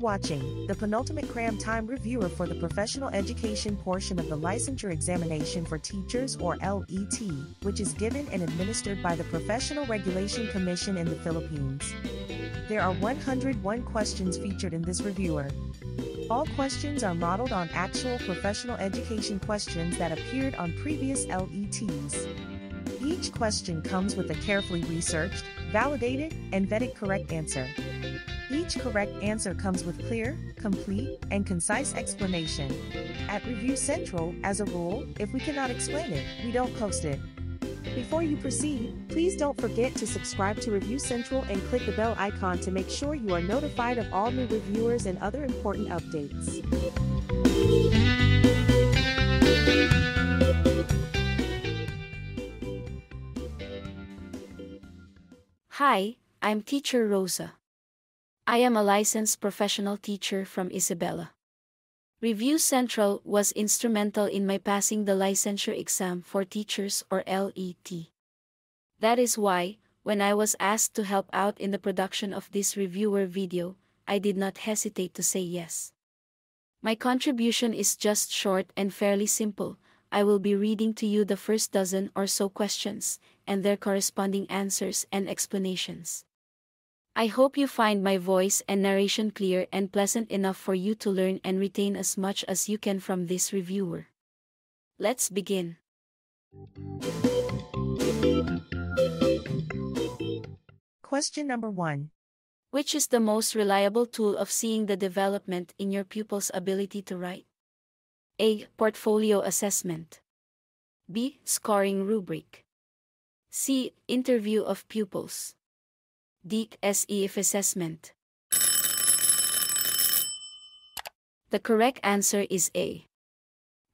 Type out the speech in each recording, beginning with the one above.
watching, the penultimate cram time reviewer for the professional education portion of the licensure examination for teachers or LET, which is given and administered by the Professional Regulation Commission in the Philippines. There are 101 questions featured in this reviewer. All questions are modeled on actual professional education questions that appeared on previous LETs. Each question comes with a carefully researched, validated, and vetted correct answer. Each correct answer comes with clear, complete, and concise explanation. At Review Central, as a rule, if we cannot explain it, we don't post it. Before you proceed, please don't forget to subscribe to Review Central and click the bell icon to make sure you are notified of all new reviewers and other important updates. Hi, I'm Teacher Rosa. I am a licensed professional teacher from Isabela. Review Central was instrumental in my passing the licensure exam for teachers or LET. That is why, when I was asked to help out in the production of this reviewer video, I did not hesitate to say yes. My contribution is just short and fairly simple. I will be reading to you the first dozen or so questions, and their corresponding answers and explanations. I hope you find my voice and narration clear and pleasant enough for you to learn and retain as much as you can from this reviewer. Let's begin. Question number 1. Which is the most reliable tool of seeing the development in your pupil's ability to write? A. Portfolio assessment. B. Scoring rubric. C. Interview of pupils. D. SEF assessment. The correct answer is A.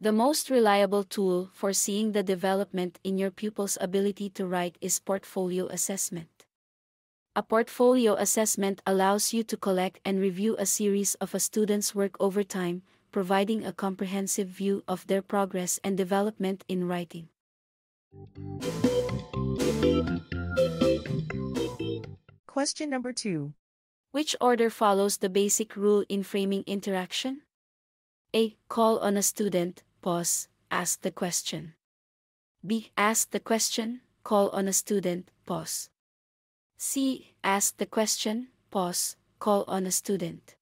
The most reliable tool for seeing the development in your pupil's ability to write is portfolio assessment. A portfolio assessment allows you to collect and review a series of a student's work over time, providing a comprehensive view of their progress and development in writing. Question number 2. Which order follows the basic rule in framing interaction? A. Call on a student, pause, ask the question. B. Ask the question, call on a student, pause. C. Ask the question, pause, call on a student.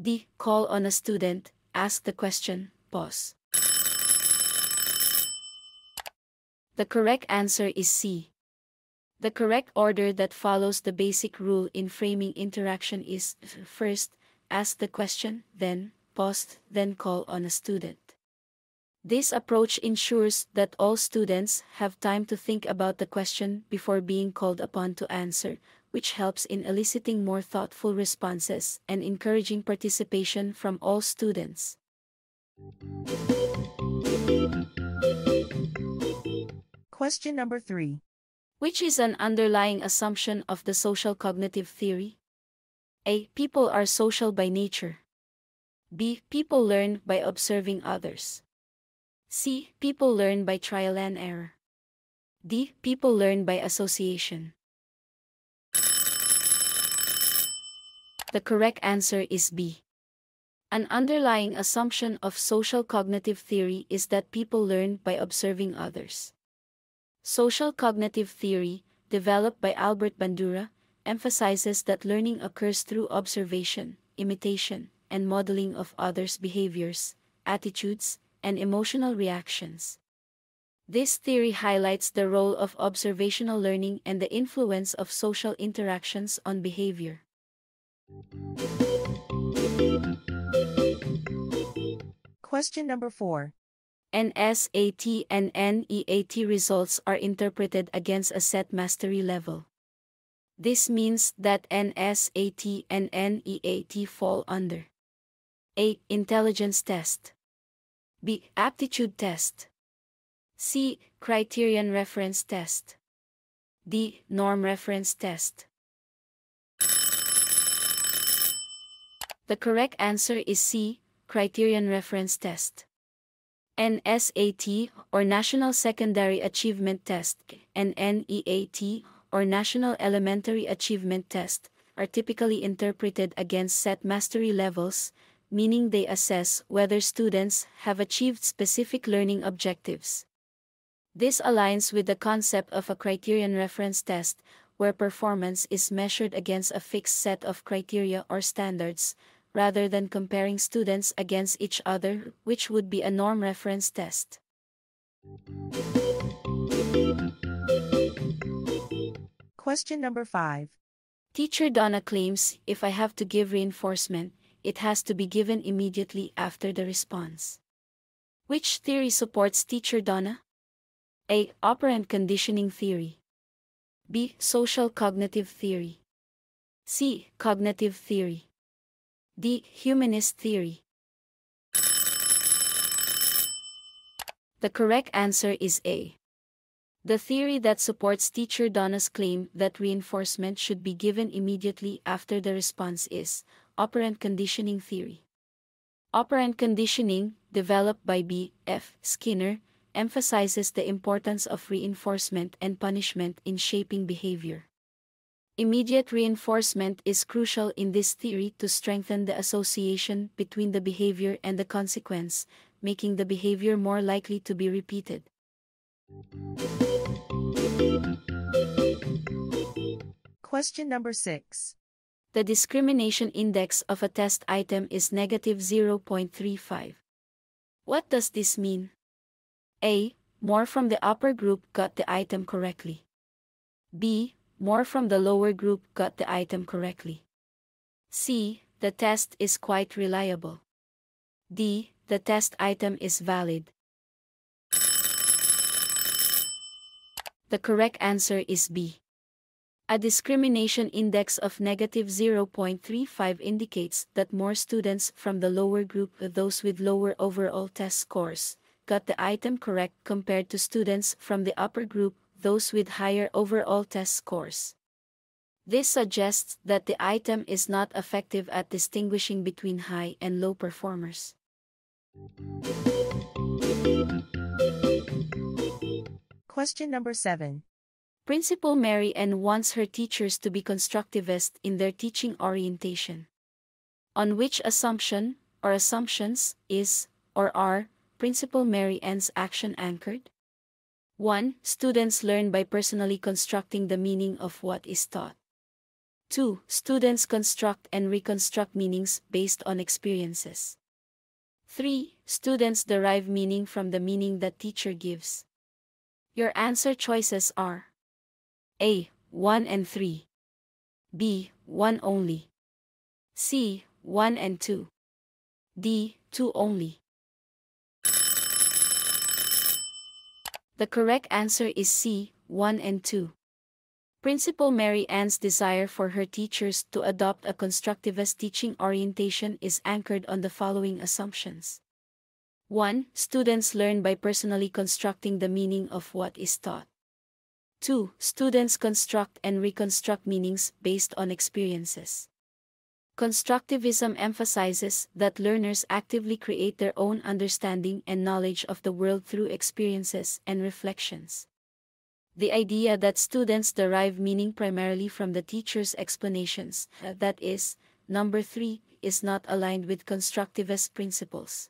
D. Call on a student, ask the question, pause. The correct answer is C. The correct order that follows the basic rule in framing interaction is, first, ask the question, then, pause, then call on a student. This approach ensures that all students have time to think about the question before being called upon to answer, which helps in eliciting more thoughtful responses and encouraging participation from all students. Question number 3. Which is an underlying assumption of the social cognitive theory? A. People are social by nature. B. People learn by observing others. C. People learn by trial and error. D. People learn by association. The correct answer is B. An underlying assumption of social cognitive theory is that people learn by observing others. Social cognitive theory, developed by Albert Bandura, emphasizes that learning occurs through observation, imitation, and modeling of others' behaviors, attitudes, and emotional reactions. This theory highlights the role of observational learning and the influence of social interactions on behavior. Question number 4. NSAT and NEAT results are interpreted against a set mastery level. This means that NSAT and NEAT fall under A. Intelligence test. B. Aptitude test. C. Criterion reference test. D. Norm reference test. The correct answer is C. Criterion reference test. NSAT, or National Secondary Achievement Test, and NEAT, or National Elementary Achievement Test, are typically interpreted against set mastery levels, meaning they assess whether students have achieved specific learning objectives. This aligns with the concept of a criterion reference test, where performance is measured against a fixed set of criteria or standards, rather than comparing students against each other, which would be a norm reference test. Question number 5. Teacher Donna claims, if I have to give reinforcement, it has to be given immediately after the response. Which theory supports Teacher Donna? A. Operant conditioning theory. B. Social cognitive theory. C. Cognitive theory. D. Humanist theory. The correct answer is A. The theory that supports Teacher Donna's claim that reinforcement should be given immediately after the response is operant conditioning theory. Operant conditioning, developed by B. F. Skinner, emphasizes the importance of reinforcement and punishment in shaping behavior. Immediate reinforcement is crucial in this theory to strengthen the association between the behavior and the consequence, making the behavior more likely to be repeated. Question number 6. The discrimination index of a test item is negative 0.35. What does this mean? A. More from the upper group got the item correctly. B. More from the lower group got the item correctly. C. The test is quite reliable. D. The test item is valid. The correct answer is B. A discrimination index of negative 0.35 indicates that more students from the lower group, those with lower overall test scores, got the item correct compared to students from the upper group, those with higher overall test scores. This suggests that the item is not effective at distinguishing between high and low performers. Question number 7. Principal Mary Ann wants her teachers to be constructivist in their teaching orientation. On which assumption, or assumptions, is, or are, Principal Mary Ann's action anchored? 1. Students learn by personally constructing the meaning of what is taught. 2. Students construct and reconstruct meanings based on experiences. 3. Students derive meaning from the meaning that teacher gives. Your answer choices are A. 1 and 3. B. 1 only. C. 1 and 2. D. 2 only. The correct answer is C, 1 and 2. Principal Mary Ann's desire for her teachers to adopt a constructivist teaching orientation is anchored on the following assumptions. 1. Students learn by personally constructing the meaning of what is taught. 2. Students construct and reconstruct meanings based on experiences. Constructivism emphasizes that learners actively create their own understanding and knowledge of the world through experiences and reflections. The idea that students derive meaning primarily from the teacher's explanations, that is, number 3, is not aligned with constructivist principles.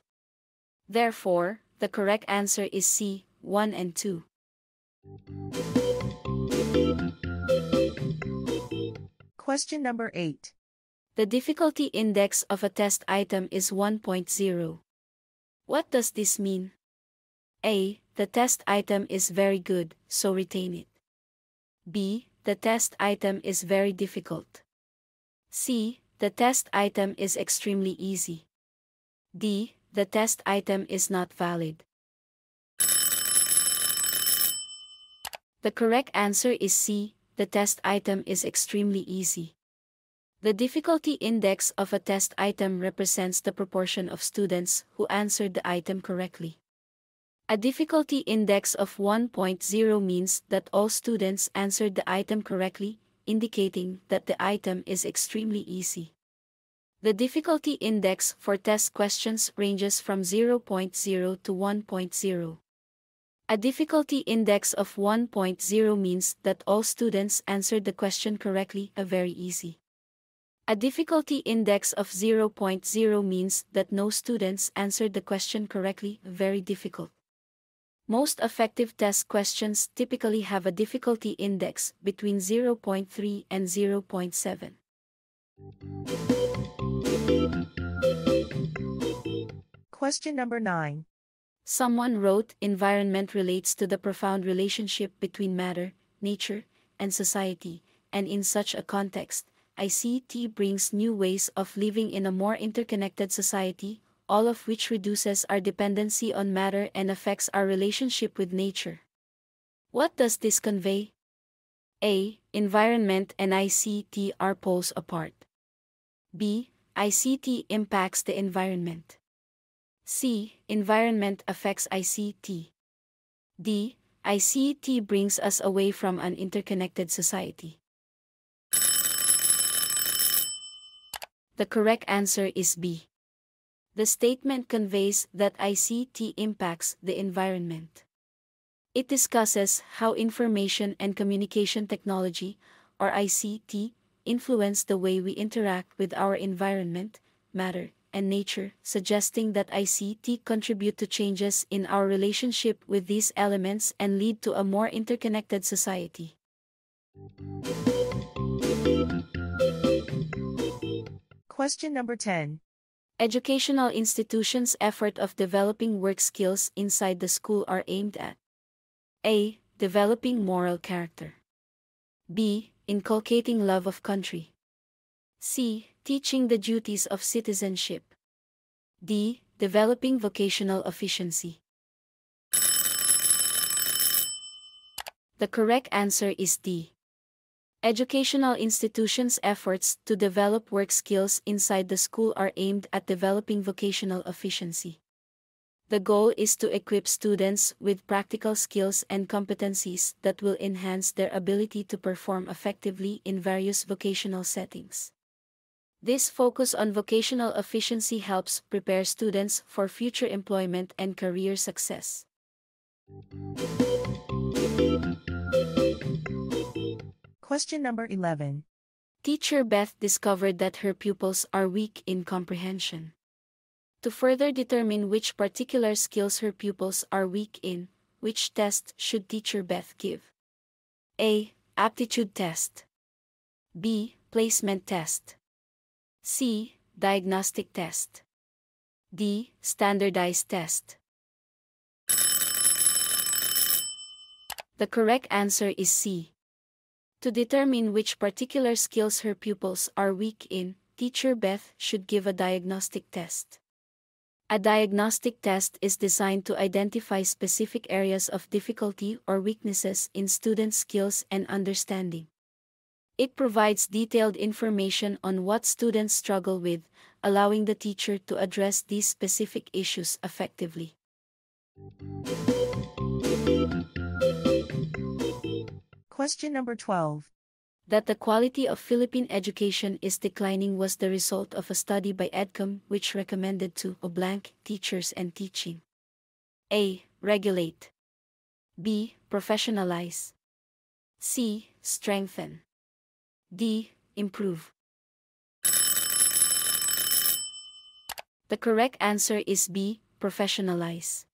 Therefore, the correct answer is C, 1 and 2. Question number 8. The difficulty index of a test item is 1.0. What does this mean? A. The test item is very good, so retain it. B. The test item is very difficult. C. The test item is extremely easy. D. The test item is not valid. The correct answer is C. The test item is extremely easy. The difficulty index of a test item represents the proportion of students who answered the item correctly. A difficulty index of 1.0 means that all students answered the item correctly, indicating that the item is extremely easy. The difficulty index for test questions ranges from 0.0 to 1.0. A difficulty index of 1.0 means that all students answered the question correctly, very easy. A difficulty index of 0.0 means that no students answered the question correctly, very difficult. Most effective test questions typically have a difficulty index between 0.3 and 0.7. Question number 9. Someone wrote, environment relates to the profound relationship between matter, nature, and society, and in such a context, ICT brings new ways of living in a more interconnected society, all of which reduces our dependency on matter and affects our relationship with nature. What does this convey? A. Environment and ICT are poles apart. B. ICT impacts the environment. C. Environment affects ICT. D. ICT brings us away from an interconnected society. The correct answer is B. The statement conveys that ICT impacts the environment. It discusses how information and communication technology, or ICT, influence the way we interact with our environment, matter, and nature, suggesting that ICT contribute to changes in our relationship with these elements and lead to a more interconnected society. Question number 10. Educational institutions' effort of developing work skills inside the school are aimed at: A. Developing moral character. B. Inculcating love of country. C. Teaching the duties of citizenship. D. Developing vocational efficiency. The correct answer is D. Educational institutions' efforts to develop work skills inside the school are aimed at developing vocational efficiency. The goal is to equip students with practical skills and competencies that will enhance their ability to perform effectively in various vocational settings. This focus on vocational efficiency helps prepare students for future employment and career success. Question number 11. Teacher Beth discovered that her pupils are weak in comprehension. To further determine which particular skills her pupils are weak in, which test should Teacher Beth give? A. Aptitude test. B. Placement test. C. Diagnostic test. D. Standardized test. The correct answer is C. To determine which particular skills her pupils are weak in, Teacher Beth should give a diagnostic test. A diagnostic test is designed to identify specific areas of difficulty or weaknesses in students' skills and understanding. It provides detailed information on what students struggle with, allowing the teacher to address these specific issues effectively. Question number 12. That the quality of Philippine education is declining was the result of a study by Edcom which recommended to blank teachers and teaching. A. Regulate. B. Professionalize. C. Strengthen. D. Improve. The correct answer is B. Professionalize.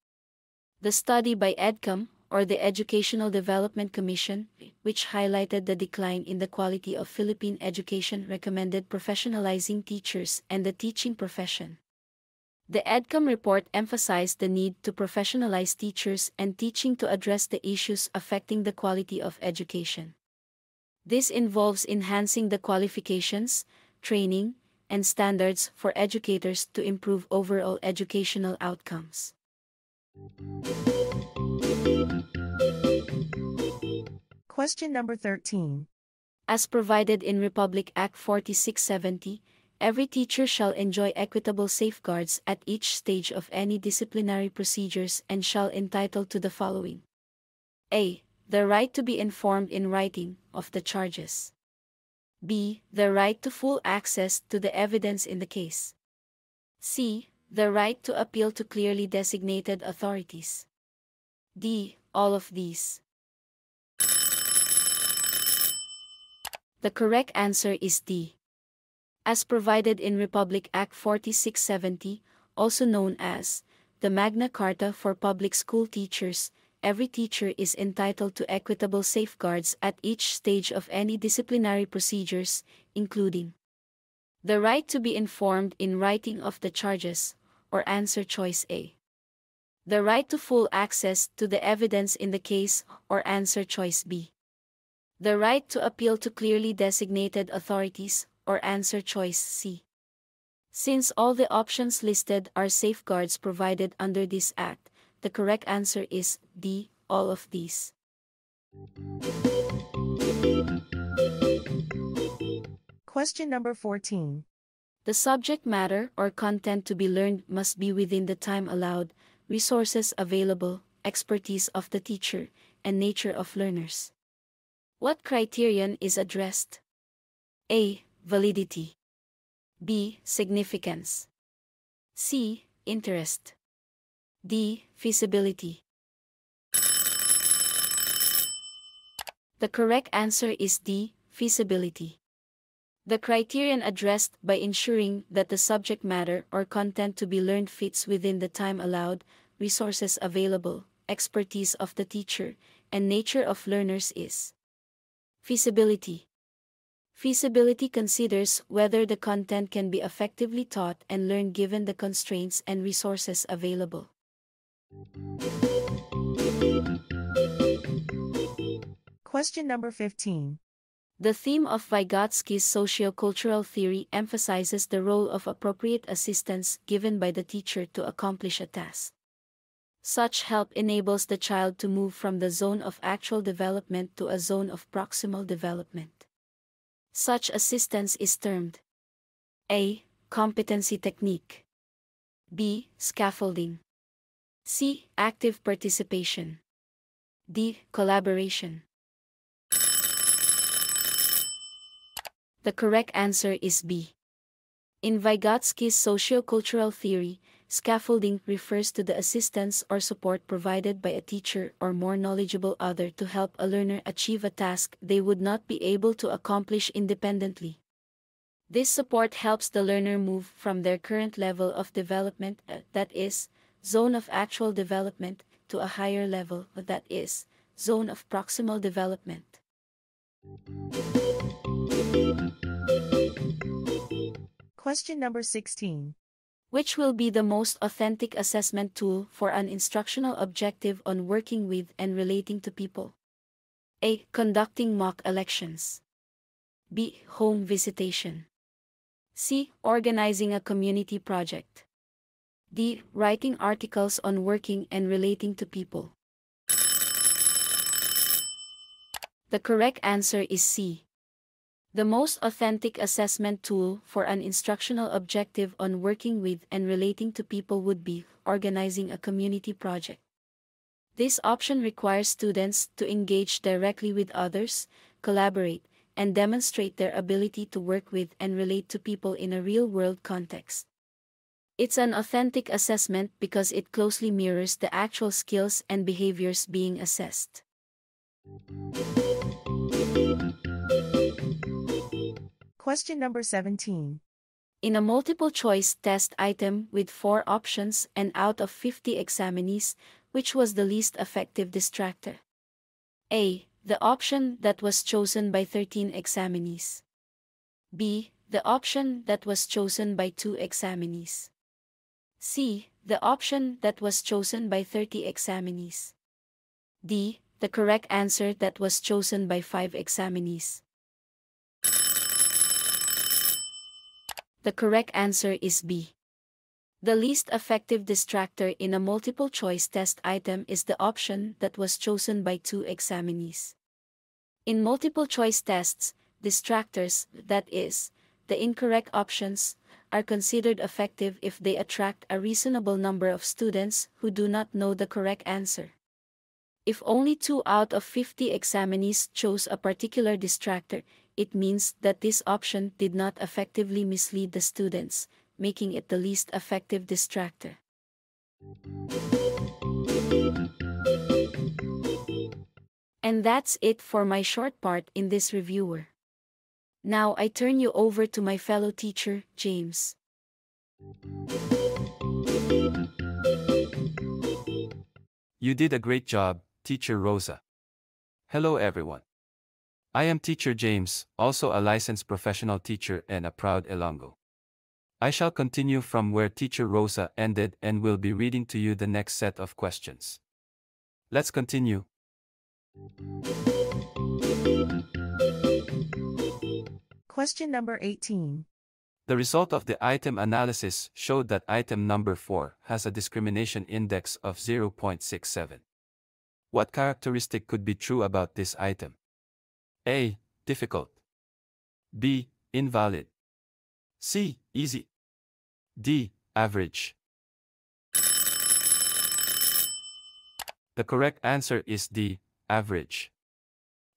The study by Edcom, or the Educational Development Commission, which highlighted the decline in the quality of Philippine education, recommended professionalizing teachers and the teaching profession. The EDCOM report emphasized the need to professionalize teachers and teaching to address the issues affecting the quality of education. This involves enhancing the qualifications, training, and standards for educators to improve overall educational outcomes. Question number 13. As provided in Republic Act 4670, every teacher shall enjoy equitable safeguards at each stage of any disciplinary procedures and shall entitle to the following: A. The right to be informed in writing of the charges. B. The right to full access to the evidence in the case. C. The right to appeal to clearly designated authorities. D. All of these. The correct answer is D. as provided in Republic Act 4670, also known as the Magna Carta for Public School Teachers, every teacher is entitled to equitable safeguards at each stage of any disciplinary procedures, including the right to be informed in writing of the charges, or answer choice A. The right to full access to the evidence in the case, or answer choice B. The right to appeal to clearly designated authorities, or answer choice C. Since all the options listed are safeguards provided under this Act, the correct answer is D, all of these. Question number 14. The subject matter or content to be learned must be within the time allowed, resources available, expertise of the teacher, and nature of learners. What criterion is addressed? A. Validity. B. Significance. C. Interest. D. Feasibility. The correct answer is D. Feasibility. The criterion addressed by ensuring that the subject matter or content to be learned fits within the time allowed, resources available, expertise of the teacher, and nature of learners is feasibility. Feasibility considers whether the content can be effectively taught and learned given the constraints and resources available. Question number 15. The theme of Vygotsky's sociocultural theory emphasizes the role of appropriate assistance given by the teacher to accomplish a task. Such help enables the child to move from the zone of actual development to a zone of proximal development. Such assistance is termed A. Competency technique. B. Scaffolding. C. Active participation. D. Collaboration. The correct answer is B. In Vygotsky's sociocultural theory, scaffolding refers to the assistance or support provided by a teacher or more knowledgeable other to help a learner achieve a task they would not be able to accomplish independently. This support helps the learner move from their current level of development, that is, zone of actual development, to a higher level, that is, zone of proximal development. Question number 16. Which will be the most authentic assessment tool for an instructional objective on working with and relating to people? A. Conducting mock elections. B. Home visitation. C. Organizing a community project. D. Writing articles on working and relating to people. The correct answer is C. The most authentic assessment tool for an instructional objective on working with and relating to people would be organizing a community project. This option requires students to engage directly with others, collaborate, and demonstrate their ability to work with and relate to people in a real-world context. It's an authentic assessment because it closely mirrors the actual skills and behaviors being assessed. Question number 17. In a multiple-choice test item with 4 options and out of 50 examinees, which was the least effective distractor? A. The option that was chosen by 13 examinees. B. The option that was chosen by 2 examinees. C. The option that was chosen by 30 examinees. D. The correct answer that was chosen by 5 examinees. The correct answer is B. The least effective distractor in a multiple-choice test item is the option that was chosen by 2 examinees. In multiple-choice tests, distractors, that is, the incorrect options, are considered effective if they attract a reasonable number of students who do not know the correct answer. If only 2 out of 50 examinees chose a particular distractor, it means that this option did not effectively mislead the students, making it the least effective distractor. And that's it for my short part in this reviewer. Now I turn you over to my fellow teacher, James. You did a great job, Teacher Rosa. Hello everyone. I am Teacher James, also a licensed professional teacher and a proud Ilonggo. I shall continue from where Teacher Rosa ended and will be reading to you the next set of questions. Let's continue. Question number 18. The result of the item analysis showed that item number 4 has a discrimination index of 0.67. What characteristic could be true about this item? A. Difficult. B. Invalid. C. Easy. D. Average. The correct answer is D. Average.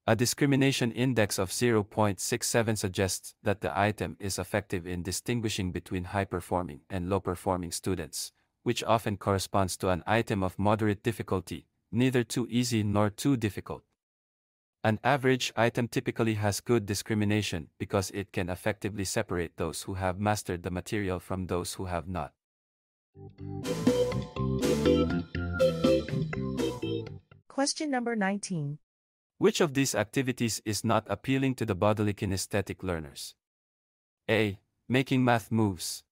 A discrimination index of 0.67 suggests that the item is effective in distinguishing between high-performing and low-performing students, which often corresponds to an item of moderate difficulty, neither too easy nor too difficult. An average item typically has good discrimination because it can effectively separate those who have mastered the material from those who have not. Question number 19. Which of these activities is not appealing to the bodily kinesthetic learners? A. Making math moves.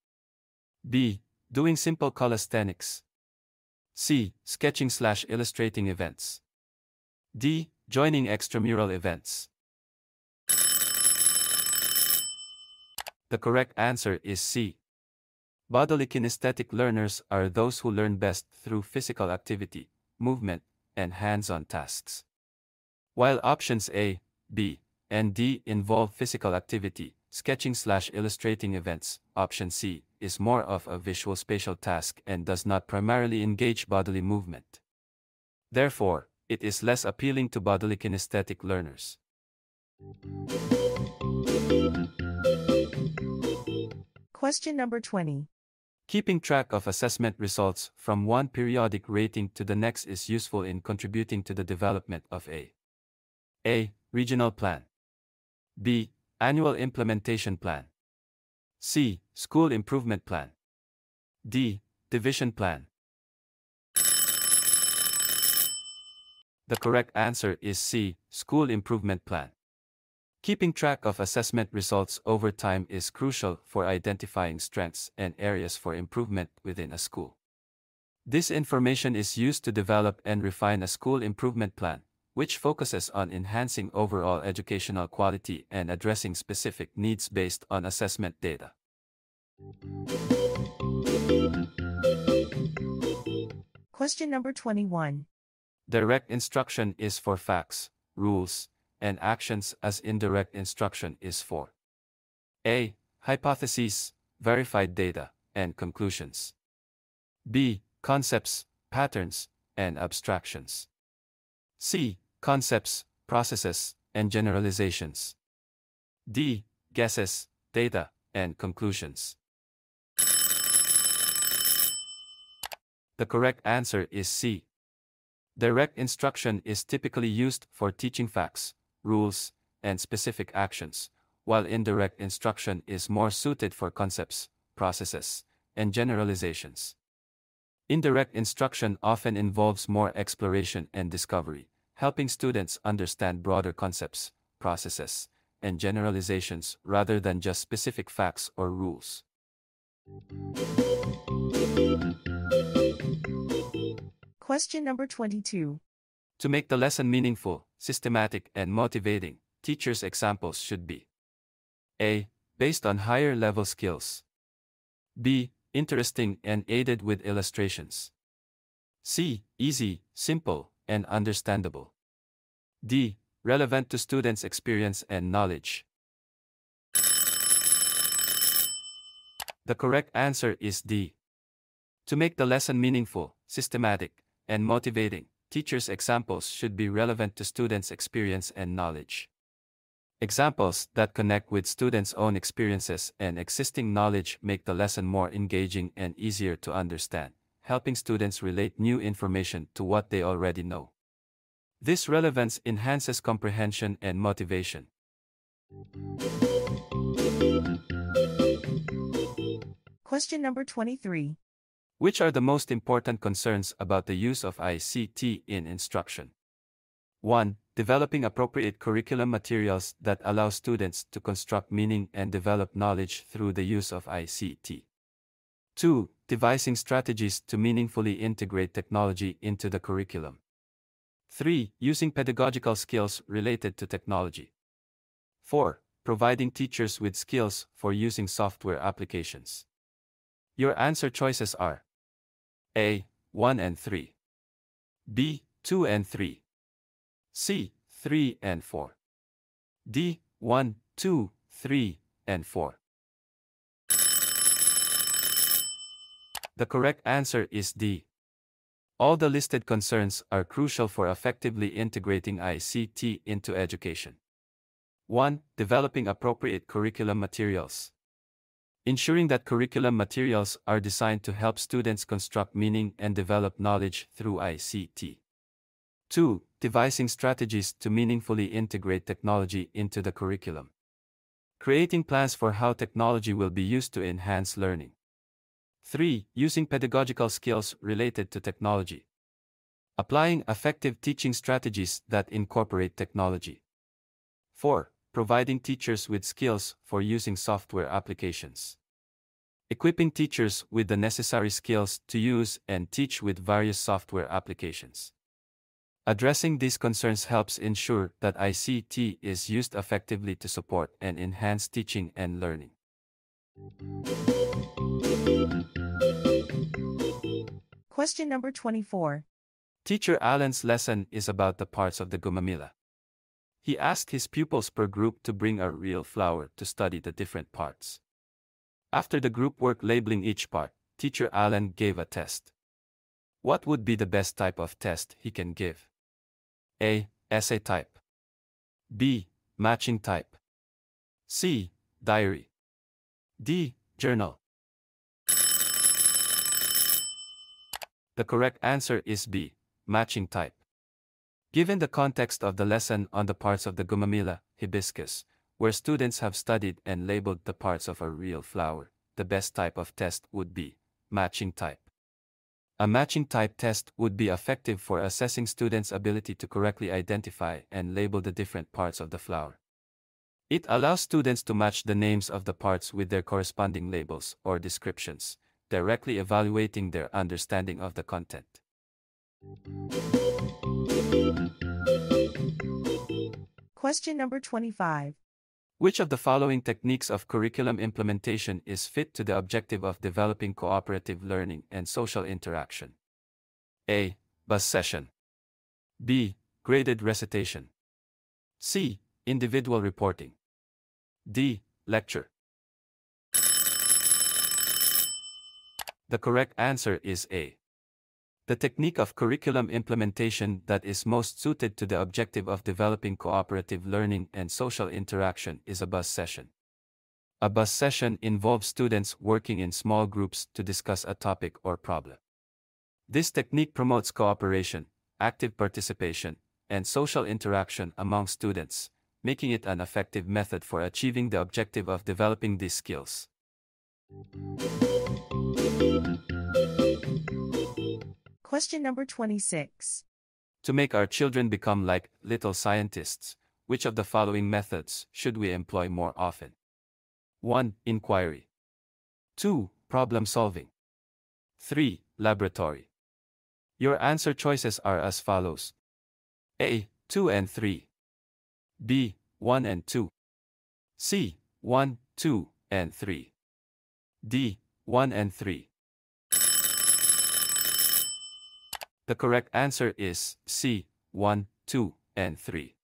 B. Doing simple calisthenics. C. Sketching/illustrating events. D. Joining extramural events. The correct answer is C. Bodily kinesthetic learners are those who learn best through physical activity, movement, and hands-on tasks. While options A, B, and D involve physical activity, sketching/illustrating events, option C is more of a visual-spatial task and does not primarily engage bodily movement. Therefore, it is less appealing to bodily kinesthetic learners. Question number 20. Keeping track of assessment results from one periodic rating to the next is useful in contributing to the development of a. Regional plan. B. Annual implementation plan. C. School improvement plan. D. Division plan. The correct answer is C. School improvement plan. Keeping track of assessment results over time is crucial for identifying strengths and areas for improvement within a school. This information is used to develop and refine a school improvement plan, which focuses on enhancing overall educational quality and addressing specific needs based on assessment data. Question number 21. Direct instruction is for facts, rules, and actions as indirect instruction is for A. Hypotheses, verified data, and conclusions. B. Concepts, patterns, and abstractions. C. Concepts, processes, and generalizations. D. Guesses, data, and conclusions. The correct answer is C. Direct instruction is typically used for teaching facts, rules, and specific actions, while indirect instruction is more suited for concepts, processes, and generalizations. Indirect instruction often involves more exploration and discovery, helping students understand broader concepts, processes, and generalizations rather than just specific facts or rules. Question number 22. To make the lesson meaningful, systematic, and motivating, teachers' examples should be A. Based on higher-level skills. B. Interesting and aided with illustrations. C. Easy, simple, and understandable. D. Relevant to students' experience and knowledge. The correct answer is D. To make the lesson meaningful, systematic, and motivating, teachers' examples should be relevant to students' experience and knowledge. Examples that connect with students' own experiences and existing knowledge make the lesson more engaging and easier to understand, helping students relate new information to what they already know. This relevance enhances comprehension and motivation. Question number 23. Which are the most important concerns about the use of ICT in instruction? 1. Developing appropriate curriculum materials that allow students to construct meaning and develop knowledge through the use of ICT. 2. Devising strategies to meaningfully integrate technology into the curriculum. 3. Using pedagogical skills related to technology. 4. Providing teachers with skills for using software applications. Your answer choices are A. 1 and 3. B. 2 and 3. C. 3 and 4. D. 1, 2, 3, and 4. The correct answer is D. All the listed concerns are crucial for effectively integrating ICT into education. 1. Developing appropriate curriculum materials. Ensuring that curriculum materials are designed to help students construct meaning and develop knowledge through ICT. 2. Devising strategies to meaningfully integrate technology into the curriculum. Creating plans for how technology will be used to enhance learning. 3. Using pedagogical skills related to technology. Applying effective teaching strategies that incorporate technology. 4. Providing teachers with skills for using software applications. Equipping teachers with the necessary skills to use and teach with various software applications. Addressing these concerns helps ensure that ICT is used effectively to support and enhance teaching and learning. Question number 24. Teacher Alan's lesson is about the parts of the gumamela. He asked his pupils per group to bring a real flower to study the different parts. After the group work labeling each part, Teacher Alan gave a test. What would be the best type of test he can give? A. Essay type. B. Matching type. C. Diary. D. Journal. The correct answer is B. Matching type. Given the context of the lesson on the parts of the gumamela, hibiscus, where students have studied and labeled the parts of a real flower, the best type of test would be matching type. A matching type test would be effective for assessing students' ability to correctly identify and label the different parts of the flower. It allows students to match the names of the parts with their corresponding labels or descriptions, directly evaluating their understanding of the content. Question number 25. Which of the following techniques of curriculum implementation is fit to the objective of developing cooperative learning and social interaction? A. Bus session. B. Graded recitation. C. Individual reporting. D. Lecture. The correct answer is A. The technique of curriculum implementation that is most suited to the objective of developing cooperative learning and social interaction is a bus session. A bus session involves students working in small groups to discuss a topic or problem. This technique promotes cooperation, active participation, and social interaction among students, making it an effective method for achieving the objective of developing these skills. Question number 26. To make our children become like little scientists, which of the following methods should we employ more often? 1. Inquiry. 2. Problem solving. 3. Laboratory. Your answer choices are as follows. A. 2 and 3. B. 1 and 2. C. 1, 2, and 3. D. 1 and 3. The correct answer is C. 1, 2, and 3.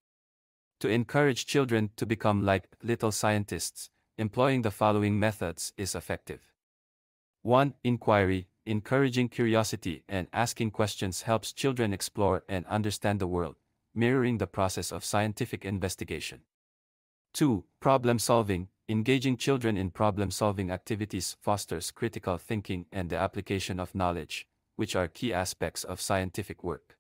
To encourage children to become like little scientists, employing the following methods is effective. 1. Inquiry. Encouraging curiosity and asking questions helps children explore and understand the world, mirroring the process of scientific investigation. 2. Problem solving. Engaging children in problem-solving activities fosters critical thinking and the application of knowledge, which are key aspects of scientific work.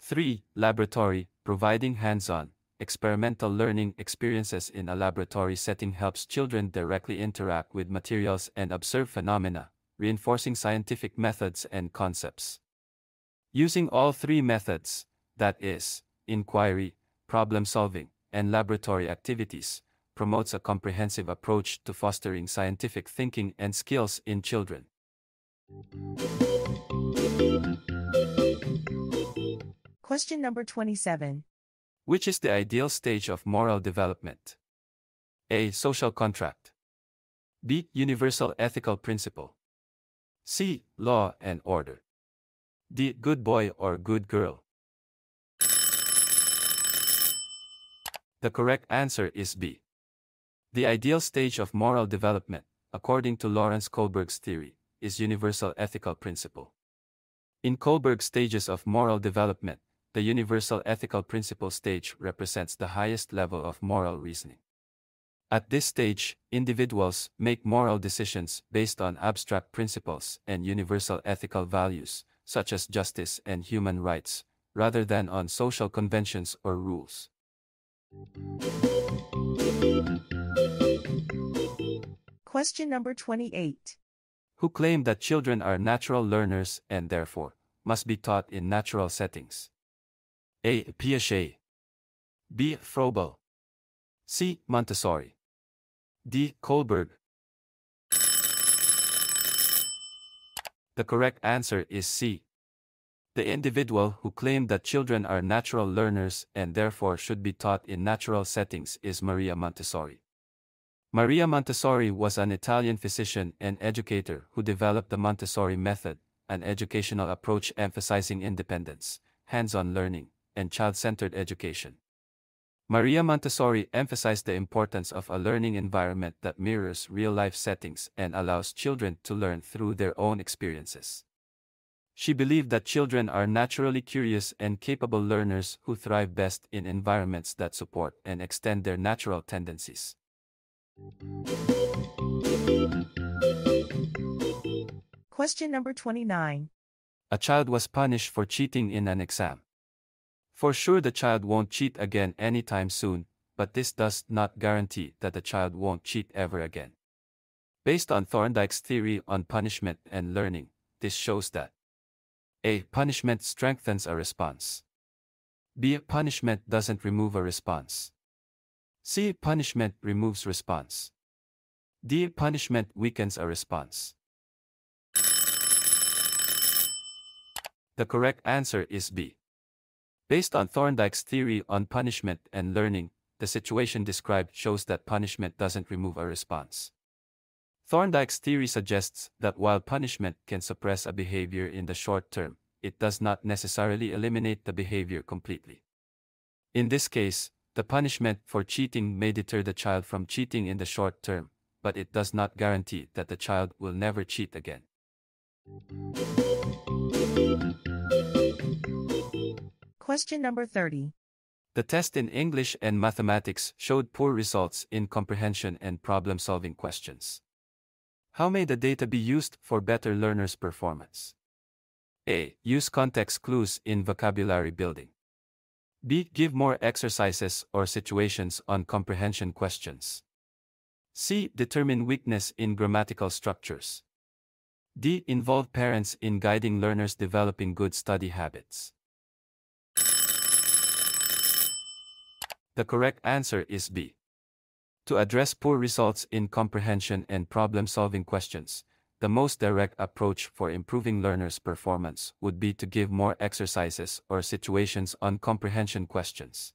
3. Laboratory. Providing hands-on, experimental learning experiences in a laboratory setting helps children directly interact with materials and observe phenomena, reinforcing scientific methods and concepts. Using all three methods, that is, inquiry, problem-solving, and laboratory activities, promotes a comprehensive approach to fostering scientific thinking and skills in children. Question number 27. Which is the ideal stage of moral development? A. Social contract. B. Universal ethical principle. C. Law and order. D. Good boy or good girl. The correct answer is B. The ideal stage of moral development, according to Lawrence Kohlberg's theory, is universal ethical principle. In Kohlberg's stages of moral development, the universal ethical principle stage represents the highest level of moral reasoning. At this stage, individuals make moral decisions based on abstract principles and universal ethical values, such as justice and human rights, rather than on social conventions or rules. Question number 28. Who claimed that children are natural learners and therefore must be taught in natural settings? A. Piaget. B. Froebel. C. Montessori. D. Kohlberg. The correct answer is C. The individual who claimed that children are natural learners and therefore should be taught in natural settings is Maria Montessori. Maria Montessori was an Italian physician and educator who developed the Montessori method, an educational approach emphasizing independence, hands-on learning, and child-centered education. Maria Montessori emphasized the importance of a learning environment that mirrors real-life settings and allows children to learn through their own experiences. She believed that children are naturally curious and capable learners who thrive best in environments that support and extend their natural tendencies. Question number 29. A child was punished for cheating in an exam. For sure, the child won't cheat again anytime soon, but this does not guarantee that the child won't cheat ever again. Based on Thorndike's theory on punishment and learning, this shows that A. Punishment strengthens a response. B. Punishment doesn't remove a response. C. Punishment removes response. D. Punishment weakens a response. The correct answer is B. Based on Thorndike's theory on punishment and learning, the situation described shows that punishment doesn't remove a response. Thorndike's theory suggests that while punishment can suppress a behavior in the short term, it does not necessarily eliminate the behavior completely. In this case, the punishment for cheating may deter the child from cheating in the short term, but it does not guarantee that the child will never cheat again. Question number 30. The test in English and mathematics showed poor results in comprehension and problem-solving questions. How may the data be used for better learners' performance? A. Use context clues in vocabulary building. B. Give more exercises or situations on comprehension questions. C. Determine weakness in grammatical structures. D. Involve parents in guiding learners developing good study habits. The correct answer is B. To address poor results in comprehension and problem-solving questions, the most direct approach for improving learners' performance would be to give more exercises or situations on comprehension questions.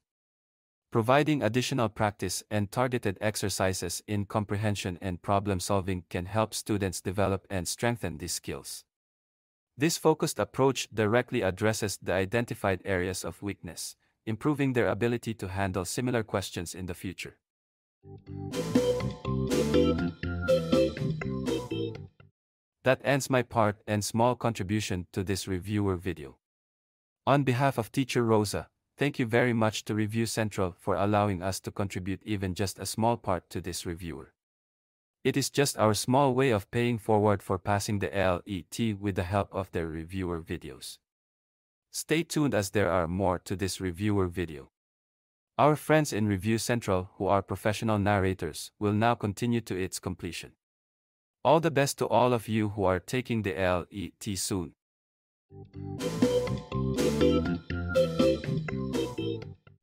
Providing additional practice and targeted exercises in comprehension and problem-solving can help students develop and strengthen these skills. This focused approach directly addresses the identified areas of weakness, improving their ability to handle similar questions in the future. That ends my part and small contribution to this reviewer video. On behalf of Teacher Rosa, thank you very much to Review Central for allowing us to contribute even just a small part to this reviewer. It is just our small way of paying forward for passing the LET with the help of their reviewer videos. Stay tuned as there are more to this reviewer video. Our friends in Review Central, who are professional narrators, will now continue to its completion. All the best to all of you who are taking the LET soon.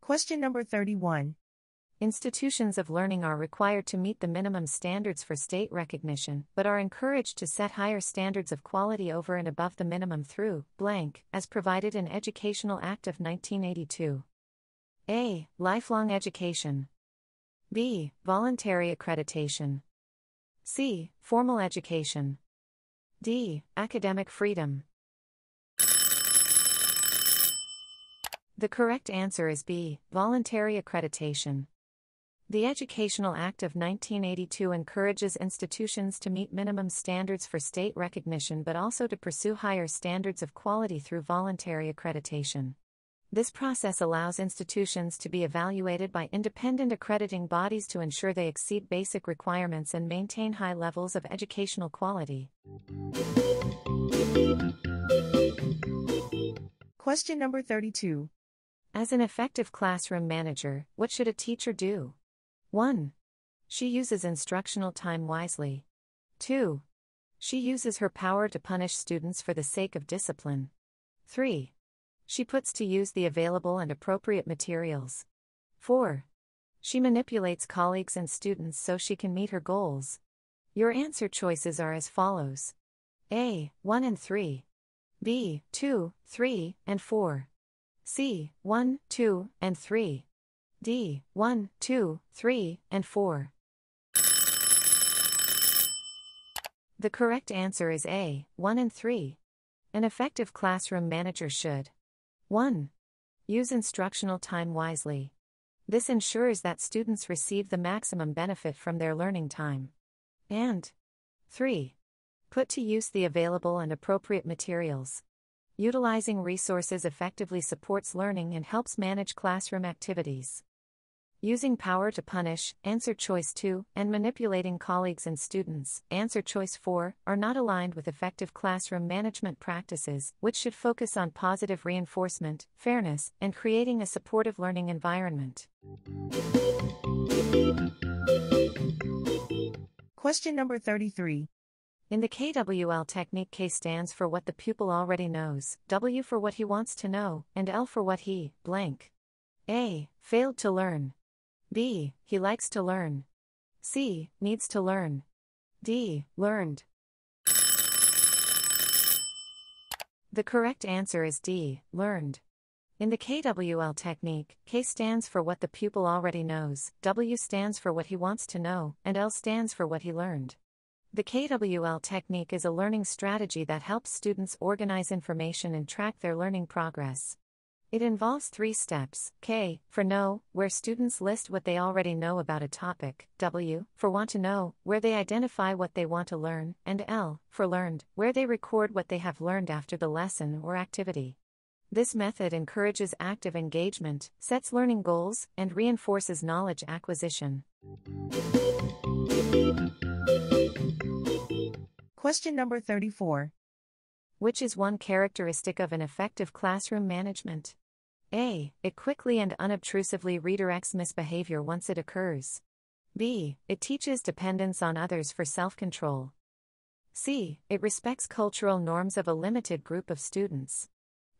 Question number 31. Institutions of learning are required to meet the minimum standards for state recognition, but are encouraged to set higher standards of quality over and above the minimum through blank, as provided in Educational Act of 1982. A. Lifelong education. B. Voluntary accreditation. C. Formal education. D. Academic freedom. The correct answer is B. Voluntary accreditation. The Educational Act of 1982 encourages institutions to meet minimum standards for state recognition but also to pursue higher standards of quality through voluntary accreditation. This process allows institutions to be evaluated by independent accrediting bodies to ensure they exceed basic requirements and maintain high levels of educational quality. Question number 32. As an effective classroom manager, what should a teacher do? 1. She uses instructional time wisely. 2. She uses her power to punish students for the sake of discipline. 3. She puts to use the available and appropriate materials. 4. She manipulates colleagues and students so she can meet her goals. Your answer choices are as follows. A. 1 and 3. B. 2, 3, and 4. C. 1, 2, and 3. D. 1, 2, 3, and 4. The correct answer is A. 1 and 3. An effective classroom manager should 1. Use instructional time wisely. This ensures that students receive the maximum benefit from their learning time. And 3. Put to use the available and appropriate materials. Utilizing resources effectively supports learning and helps manage classroom activities. Using power to punish, answer choice 2, and manipulating colleagues and students, answer choice 4, are not aligned with effective classroom management practices, which should focus on positive reinforcement, fairness, and creating a supportive learning environment. Question number 33. In the KWL technique, K stands for what the pupil already knows, W for what he wants to know, and L for what he, blank. A. Failed to learn. B. He likes to learn. C. Needs to learn. D. Learned. The correct answer is D. Learned. In the KWL technique, K stands for what the pupil already knows, W stands for what he wants to know, and L stands for what he learned. The KWL technique is a learning strategy that helps students organize information and track their learning progress. It involves 3 steps: K, for know, where students list what they already know about a topic, W, for want to know, where they identify what they want to learn, and L, for learned, where they record what they have learned after the lesson or activity. This method encourages active engagement, sets learning goals, and reinforces knowledge acquisition. Question number 34. Which is one characteristic of an effective classroom management? A. It quickly and unobtrusively redirects misbehavior once it occurs. B. It teaches dependence on others for self-control. C. It respects cultural norms of a limited group of students.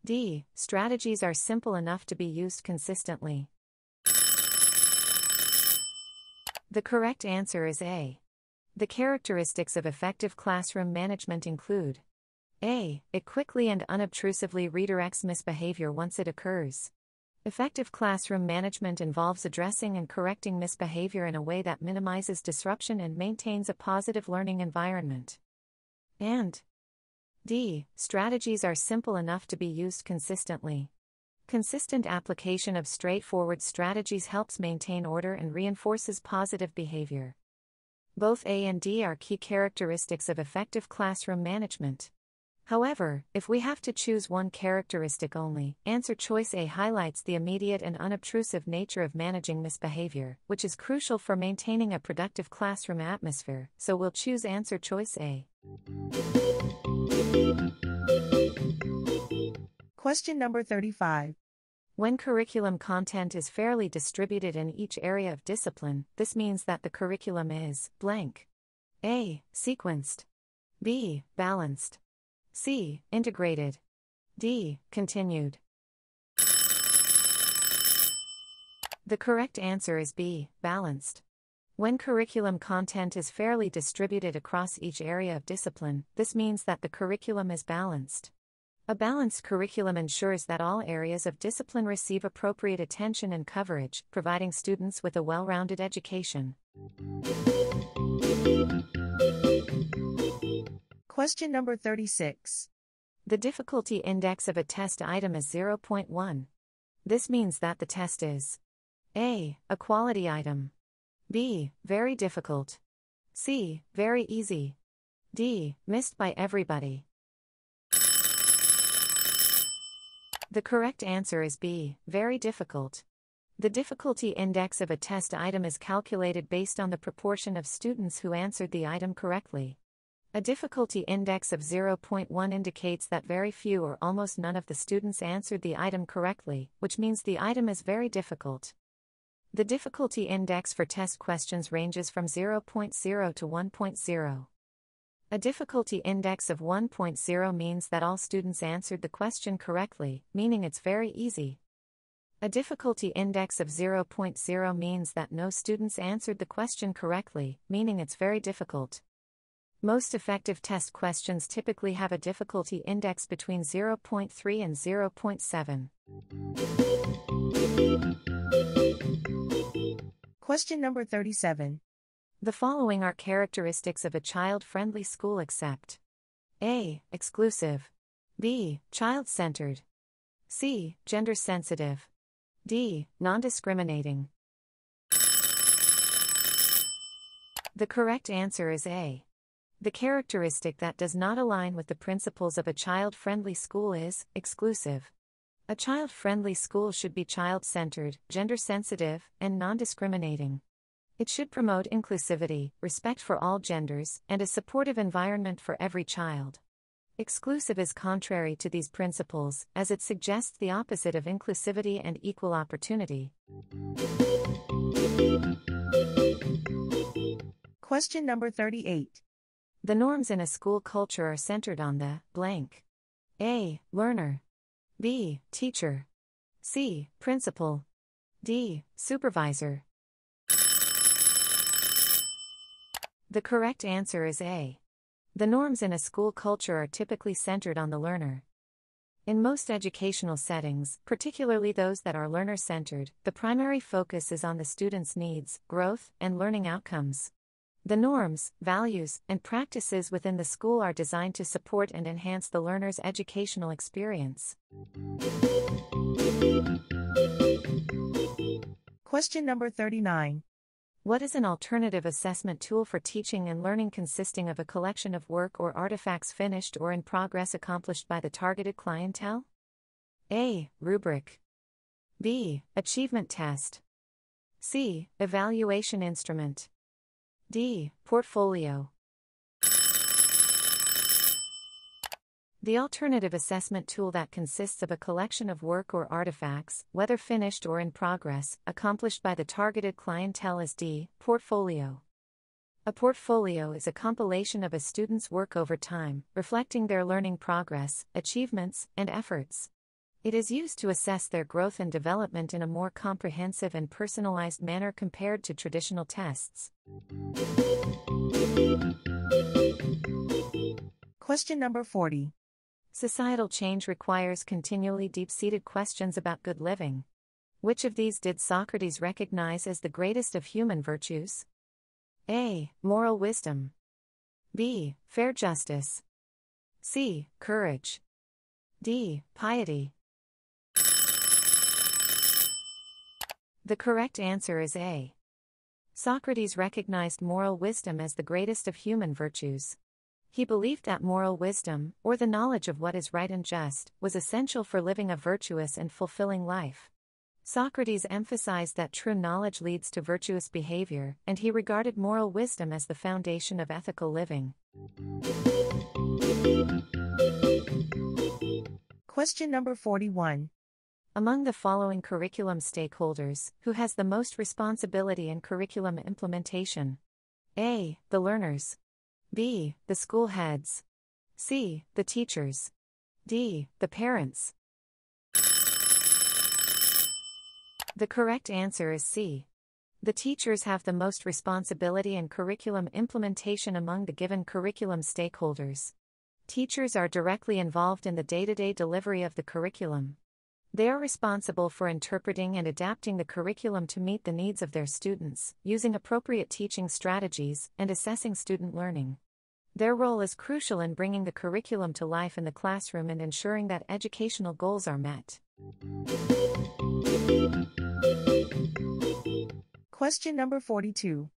D. Strategies are simple enough to be used consistently. The correct answer is A. The characteristics of effective classroom management include A. It quickly and unobtrusively redirects misbehavior once it occurs. Effective classroom management involves addressing and correcting misbehavior in a way that minimizes disruption and maintains a positive learning environment. And D. Strategies are simple enough to be used consistently. Consistent application of straightforward strategies helps maintain order and reinforces positive behavior. Both A and D are key characteristics of effective classroom management. However, if we have to choose one characteristic only, answer choice A highlights the immediate and unobtrusive nature of managing misbehavior, which is crucial for maintaining a productive classroom atmosphere, so we'll choose answer choice A. Question number 35. When curriculum content is fairly distributed in each area of discipline, this means that the curriculum is blank. A. Sequenced. B. Balanced. C. Integrated. D. Continued. The correct answer is B. Balanced. When curriculum content is fairly distributed across each area of discipline, this means that the curriculum is balanced. A balanced curriculum ensures that all areas of discipline receive appropriate attention and coverage, providing students with a well-rounded education. Question number 36. The difficulty index of a test item is 0.1. This means that the test is A. A quality item. B. Very difficult. C. Very easy. D. Missed by everybody. The correct answer is B. Very difficult. The difficulty index of a test item is calculated based on the proportion of students who answered the item correctly. A difficulty index of 0.1 indicates that very few or almost none of the students answered the item correctly, which means the item is very difficult. The difficulty index for test questions ranges from 0.0 to 1.0. A difficulty index of 1.0 means that all students answered the question correctly, meaning it's very easy. A difficulty index of 0.0 means that no students answered the question correctly, meaning it's very difficult. Most effective test questions typically have a difficulty index between 0.3 and 0.7. Question number 37. The following are characteristics of a child-friendly school except: A. Exclusive. B. Child-centered. C. Gender-sensitive. D. Non-discriminating. The correct answer is A. The characteristic that does not align with the principles of a child-friendly school is exclusive. A child-friendly school should be child-centered, gender-sensitive, and non-discriminating. It should promote inclusivity, respect for all genders, and a supportive environment for every child. Exclusive is contrary to these principles, as it suggests the opposite of inclusivity and equal opportunity. Question number 38. The norms in a school culture are centered on the blank. A. Learner. B. Teacher. C. Principal. D. Supervisor. The correct answer is A. The norms in a school culture are typically centered on the learner. In most educational settings, particularly those that are learner-centered, the primary focus is on the student's needs, growth, and learning outcomes. The norms, values, and practices within the school are designed to support and enhance the learner's educational experience. Question number 39. What is an alternative assessment tool for teaching and learning consisting of a collection of work or artifacts finished or in progress accomplished by the targeted clientele? A. Rubric. B. Achievement test. C. Evaluation instrument. D. Portfolio. The alternative assessment tool that consists of a collection of work or artifacts, whether finished or in progress, accomplished by the targeted clientele is D. Portfolio. A portfolio is a compilation of a student's work over time, reflecting their learning progress, achievements, and efforts. It is used to assess their growth and development in a more comprehensive and personalized manner compared to traditional tests. Question number 40. Societal change requires continually deep-seated questions about good living. Which of these did Socrates recognize as the greatest of human virtues? A. Moral wisdom. B. Fair justice. C. Courage. D. Piety. The correct answer is A. Socrates recognized moral wisdom as the greatest of human virtues. He believed that moral wisdom, or the knowledge of what is right and just, was essential for living a virtuous and fulfilling life. Socrates emphasized that true knowledge leads to virtuous behavior, and he regarded moral wisdom as the foundation of ethical living. Question number 41. Among the following curriculum stakeholders, who has the most responsibility in curriculum implementation? A. The learners. B. The school heads. C. The teachers. D. The parents. The correct answer is C. The teachers have the most responsibility in curriculum implementation among the given curriculum stakeholders. Teachers are directly involved in the day-to-day delivery of the curriculum. They are responsible for interpreting and adapting the curriculum to meet the needs of their students, using appropriate teaching strategies, and assessing student learning. Their role is crucial in bringing the curriculum to life in the classroom and ensuring that educational goals are met. Question number 42.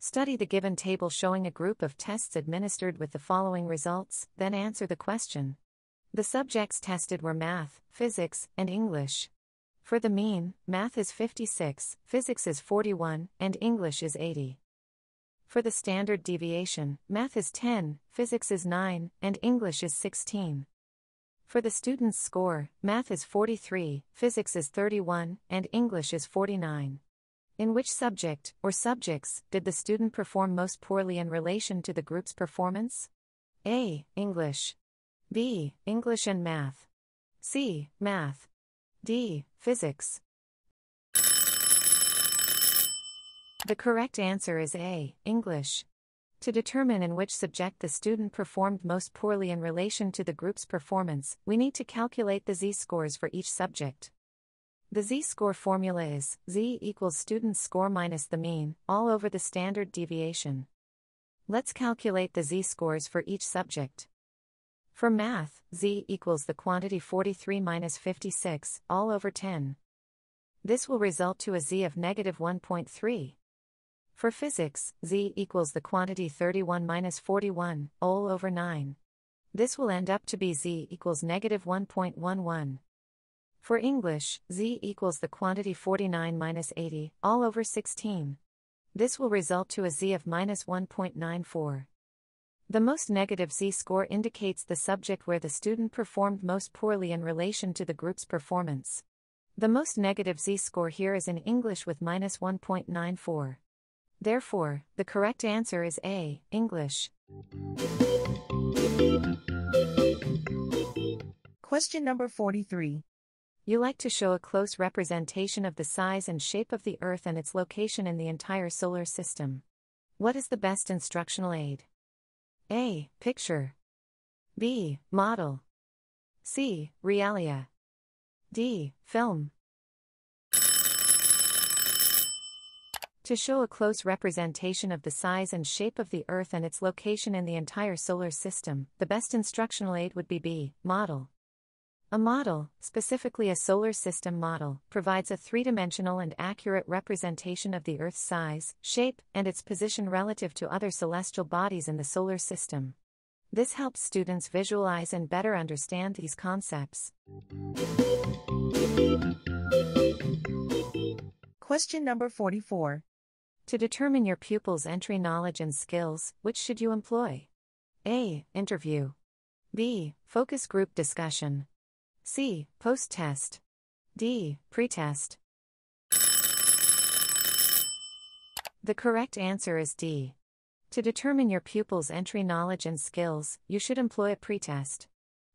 Study the given table showing a group of tests administered with the following results, then answer the question. The subjects tested were math, physics, and English. For the mean, math is 56, physics is 41, and English is 80. For the standard deviation, math is 10, physics is 9, and English is 16. For the students' score, math is 43, physics is 31, and English is 49. In which subject, or subjects, did the student perform most poorly in relation to the group's performance? A. English. B. English and Math. C. Math. D. Physics. The correct answer is A. English. To determine in which subject the student performed most poorly in relation to the group's performance, we need to calculate the z-scores for each subject. The z-score formula is z equals student's score minus the mean, all over the standard deviation. Let's calculate the z-scores for each subject. For math, z equals the quantity 43 minus 56, all over 10. This will result to a z of negative 1.3. For physics, z equals the quantity 31 minus 41, all over 9. This will end up to be z equals negative 1.11. For English, z equals the quantity 49 minus 80, all over 16. This will result to a z of minus 1.94. The most negative z-score indicates the subject where the student performed most poorly in relation to the group's performance. The most negative z-score here is in English with minus 1.94. Therefore, the correct answer is A, English. Question number 43. You like to show a close representation of the size and shape of the Earth and its location in the entire solar system. What is the best instructional aid? A. Picture. B. Model. C. Realia. D. Film. To show a close representation of the size and shape of the Earth and its location in the entire solar system, the best instructional aid would be B. Model. A model, specifically a solar system model, provides a three-dimensional and accurate representation of the Earth's size, shape, and its position relative to other celestial bodies in the solar system. This helps students visualize and better understand these concepts. Question number 44. To determine your pupils' entry knowledge and skills, which should you employ? A. Interview. B. Focus group discussion. C. Post-test. D. Pre-test. The correct answer is D. To determine your pupil's entry knowledge and skills, you should employ a pre-test.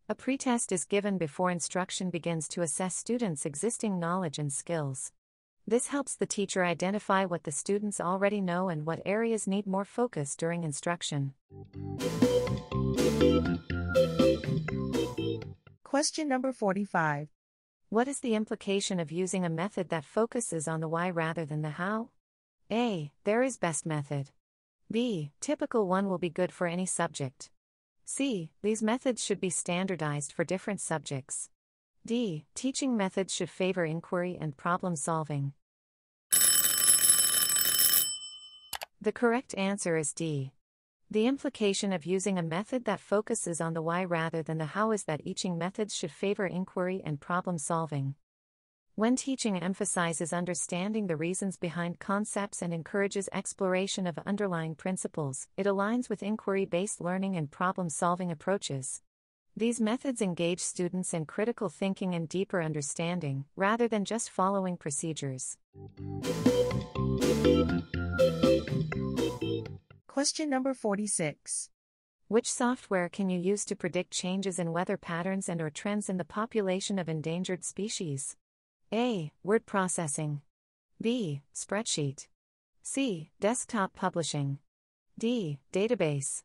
A pre-test is given before instruction begins to assess students' existing knowledge and skills. This helps the teacher identify what the students already know and what areas need more focus during instruction. Question number 45. What is the implication of using a method that focuses on the why rather than the how? A. There is best method. B. Typical one will be good for any subject. C. These methods should be standardized for different subjects. D. Teaching methods should favor inquiry and problem solving. The correct answer is D. The implication of using a method that focuses on the why rather than the how is that teaching methods should favor inquiry and problem solving. When teaching emphasizes understanding the reasons behind concepts and encourages exploration of underlying principles, it aligns with inquiry-based learning and problem-solving approaches. These methods engage students in critical thinking and deeper understanding, rather than just following procedures. Question number 46. Which software can you use to predict changes in weather patterns and/or trends in the population of endangered species? A. Word processing. B. Spreadsheet. C. Desktop publishing. D. Database.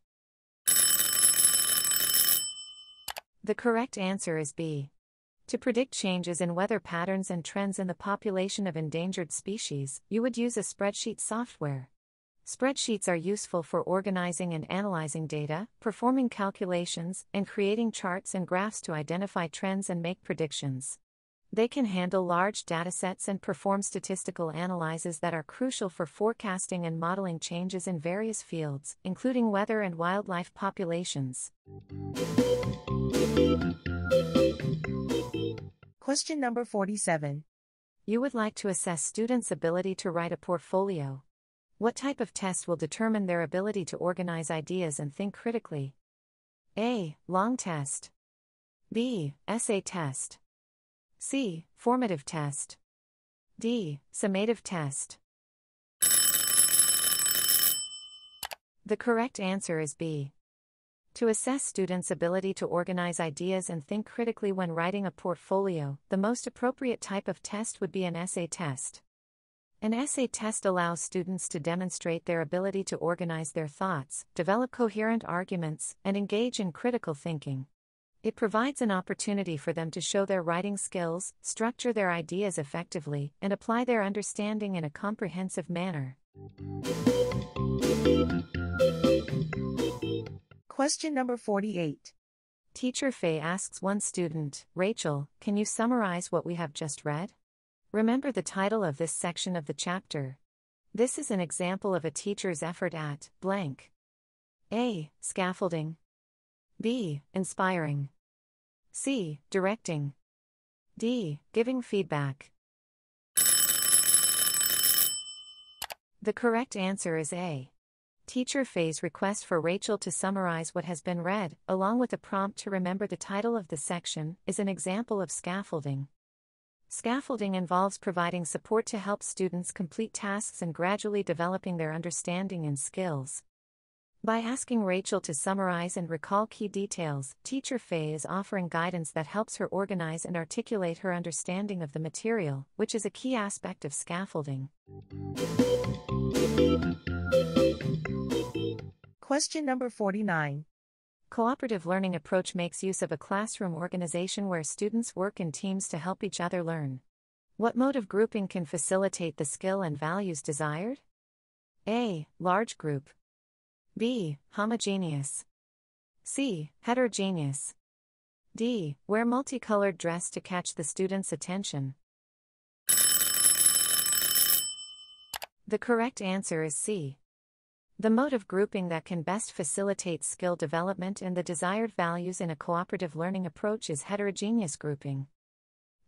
The correct answer is B. To predict changes in weather patterns and trends in the population of endangered species, you would use a spreadsheet software. Spreadsheets are useful for organizing and analyzing data, performing calculations, and creating charts and graphs to identify trends and make predictions. They can handle large datasets and perform statistical analyses that are crucial for forecasting and modeling changes in various fields, including weather and wildlife populations. Question number 47. You would like to assess students' ability to write a portfolio. What type of test will determine their ability to organize ideas and think critically? A. Long test. B. Essay test. C. Formative test. D. Summative test. The correct answer is B. To assess students' ability to organize ideas and think critically when writing a portfolio, the most appropriate type of test would be an essay test. An essay test allows students to demonstrate their ability to organize their thoughts, develop coherent arguments, and engage in critical thinking. It provides an opportunity for them to show their writing skills, structure their ideas effectively, and apply their understanding in a comprehensive manner. Question number 48. Teacher Faye asks one student, "Rachel, can you summarize what we have just read?" Remember the title of this section of the chapter. This is an example of a teacher's effort at blank. A. Scaffolding. B. Inspiring. C. Directing. D. Giving feedback. The correct answer is A. Teacher Faye's request for Rachel to summarize what has been read, along with a prompt to remember the title of the section, is an example of scaffolding. Scaffolding involves providing support to help students complete tasks and gradually developing their understanding and skills. By asking Rachel to summarize and recall key details, Teacher Faye is offering guidance that helps her organize and articulate her understanding of the material, which is a key aspect of scaffolding. Question number 49. Cooperative learning approach makes use of a classroom organization where students work in teams to help each other learn. What mode of grouping can facilitate the skill and values desired? A. Large group. B. Homogeneous. C. Heterogeneous. D. Wear multicolored dress to catch the students' attention. The correct answer is C. The mode of grouping that can best facilitate skill development and the desired values in a cooperative learning approach is heterogeneous grouping.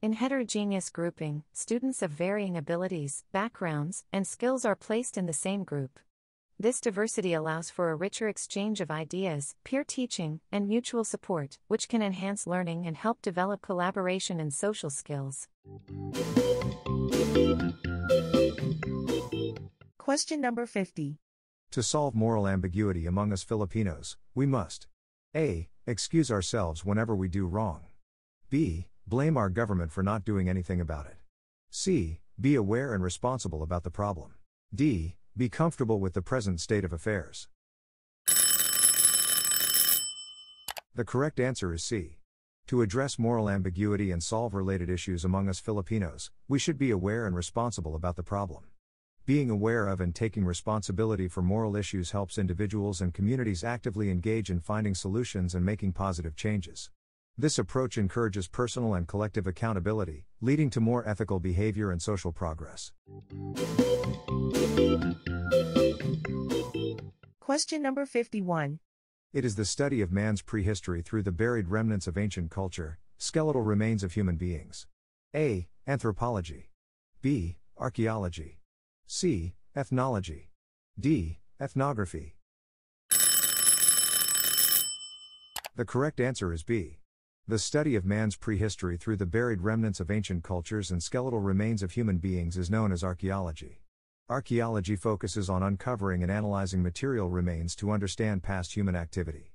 In heterogeneous grouping, students of varying abilities, backgrounds, and skills are placed in the same group. This diversity allows for a richer exchange of ideas, peer teaching, and mutual support, which can enhance learning and help develop collaboration and social skills. Question number 50. To solve moral ambiguity among us Filipinos, we must A. Excuse ourselves whenever we do wrong. B. Blame our government for not doing anything about it. C. Be aware and responsible about the problem. D. Be comfortable with the present state of affairs. The correct answer is C. To address moral ambiguity and solve related issues among us Filipinos, we should be aware and responsible about the problem. Being aware of and taking responsibility for moral issues helps individuals and communities actively engage in finding solutions and making positive changes. This approach encourages personal and collective accountability, leading to more ethical behavior and social progress. Question number 51. It is the study of man's prehistory through the buried remnants of ancient culture, skeletal remains of human beings. A. Anthropology. B. Archaeology. C. Ethnology. D. Ethnography. The correct answer is B. The study of man's prehistory through the buried remnants of ancient cultures and skeletal remains of human beings is known as archaeology. Archaeology focuses on uncovering and analyzing material remains to understand past human activity.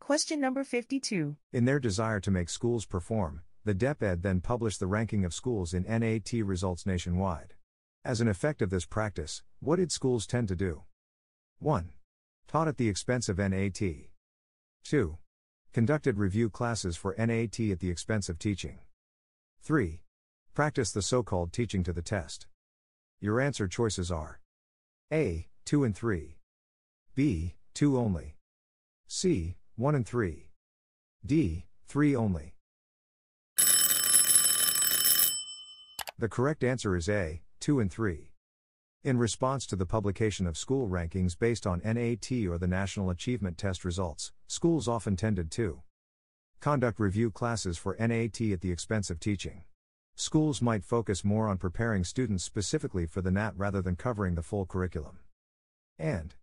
Question number 52. In their desire to make schools perform, the DepEd then published the ranking of schools in NAT results nationwide. As an effect of this practice, what did schools tend to do? 1. Taught at the expense of NAT. 2. Conducted review classes for NAT at the expense of teaching. 3. Practiced the so-called teaching to the test. Your answer choices are A. 2 and 3. B. 2 only. C. 1 and 3. D. 3 only. The correct answer is A. 2 and 3. In response to the publication of school rankings based on NAT or the National Achievement Test results, schools often tended to conduct review classes for NAT at the expense of teaching. Schools might focus more on preparing students specifically for the NAT rather than covering the full curriculum. And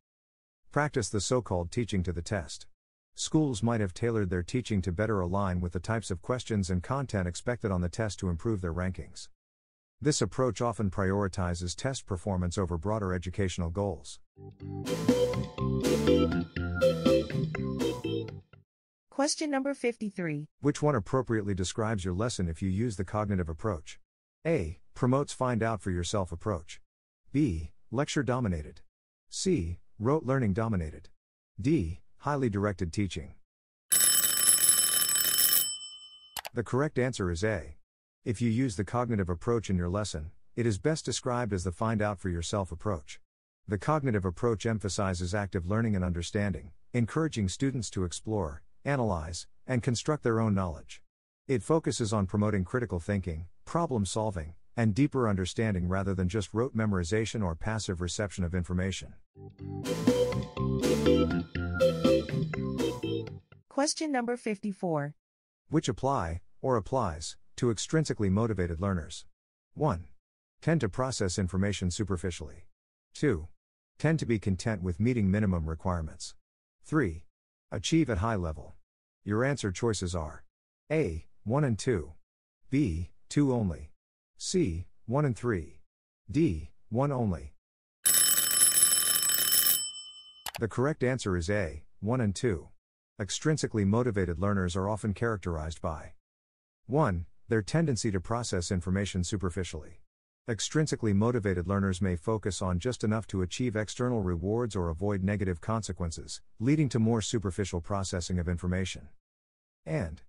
practice the so-called teaching to the test. Schools might have tailored their teaching to better align with the types of questions and content expected on the test to improve their rankings. This approach often prioritizes test performance over broader educational goals. Question number 53. Which one appropriately describes your lesson if you use the cognitive approach? A. Promotes find out for yourself approach. B. Lecture dominated. C. Rote learning dominated. D. Highly directed teaching. The correct answer is A. If you use the cognitive approach in your lesson, it is best described as the find out for yourself approach. The cognitive approach emphasizes active learning and understanding, encouraging students to explore, analyze, and construct their own knowledge. It focuses on promoting critical thinking, problem solving, and deeper understanding rather than just rote memorization or passive reception of information. Question number 54. Which apply, or applies, to extrinsically motivated learners? 1. Tend to process information superficially. 2. Tend to be content with meeting minimum requirements. 3. Achieve at high level. Your answer choices are A. 1 and 2. B. 2 only. C. 1 and 3. D. 1 only. The correct answer is A. 1 and 2. Extrinsically motivated learners are often characterized by 1. Their tendency to process information superficially. Extrinsically motivated learners may focus on just enough to achieve external rewards or avoid negative consequences, leading to more superficial processing of information. And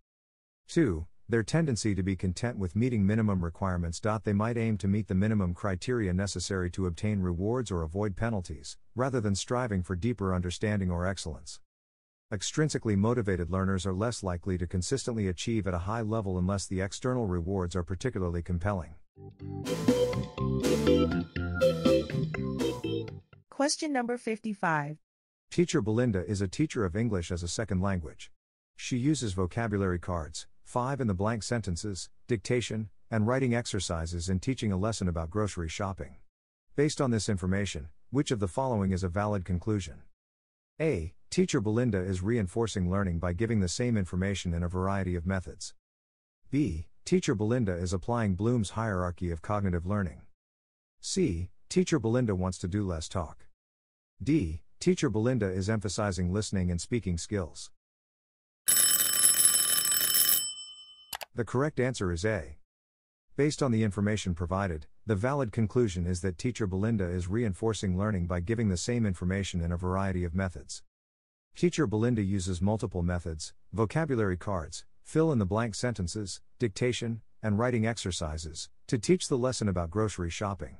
2. Their tendency to be content with meeting minimum requirements. They might aim to meet the minimum criteria necessary to obtain rewards or avoid penalties, rather than striving for deeper understanding or excellence. Extrinsically motivated learners are less likely to consistently achieve at a high level unless the external rewards are particularly compelling. Question number 55. Teacher Belinda is a teacher of English as a second language. She uses vocabulary cards, 5 in the blank sentences, dictation, and writing exercises in teaching a lesson about grocery shopping. Based on this information, which of the following is a valid conclusion? A. Teacher Belinda is reinforcing learning by giving the same information in a variety of methods. B. Teacher Belinda is applying Bloom's hierarchy of cognitive learning. C. Teacher Belinda wants to do less talk. D. Teacher Belinda is emphasizing listening and speaking skills. The correct answer is A. Based on the information provided, the valid conclusion is that Teacher Belinda is reinforcing learning by giving the same information in a variety of methods. Teacher Belinda uses multiple methods, vocabulary cards, fill-in-the-blank sentences, dictation, and writing exercises, to teach the lesson about grocery shopping.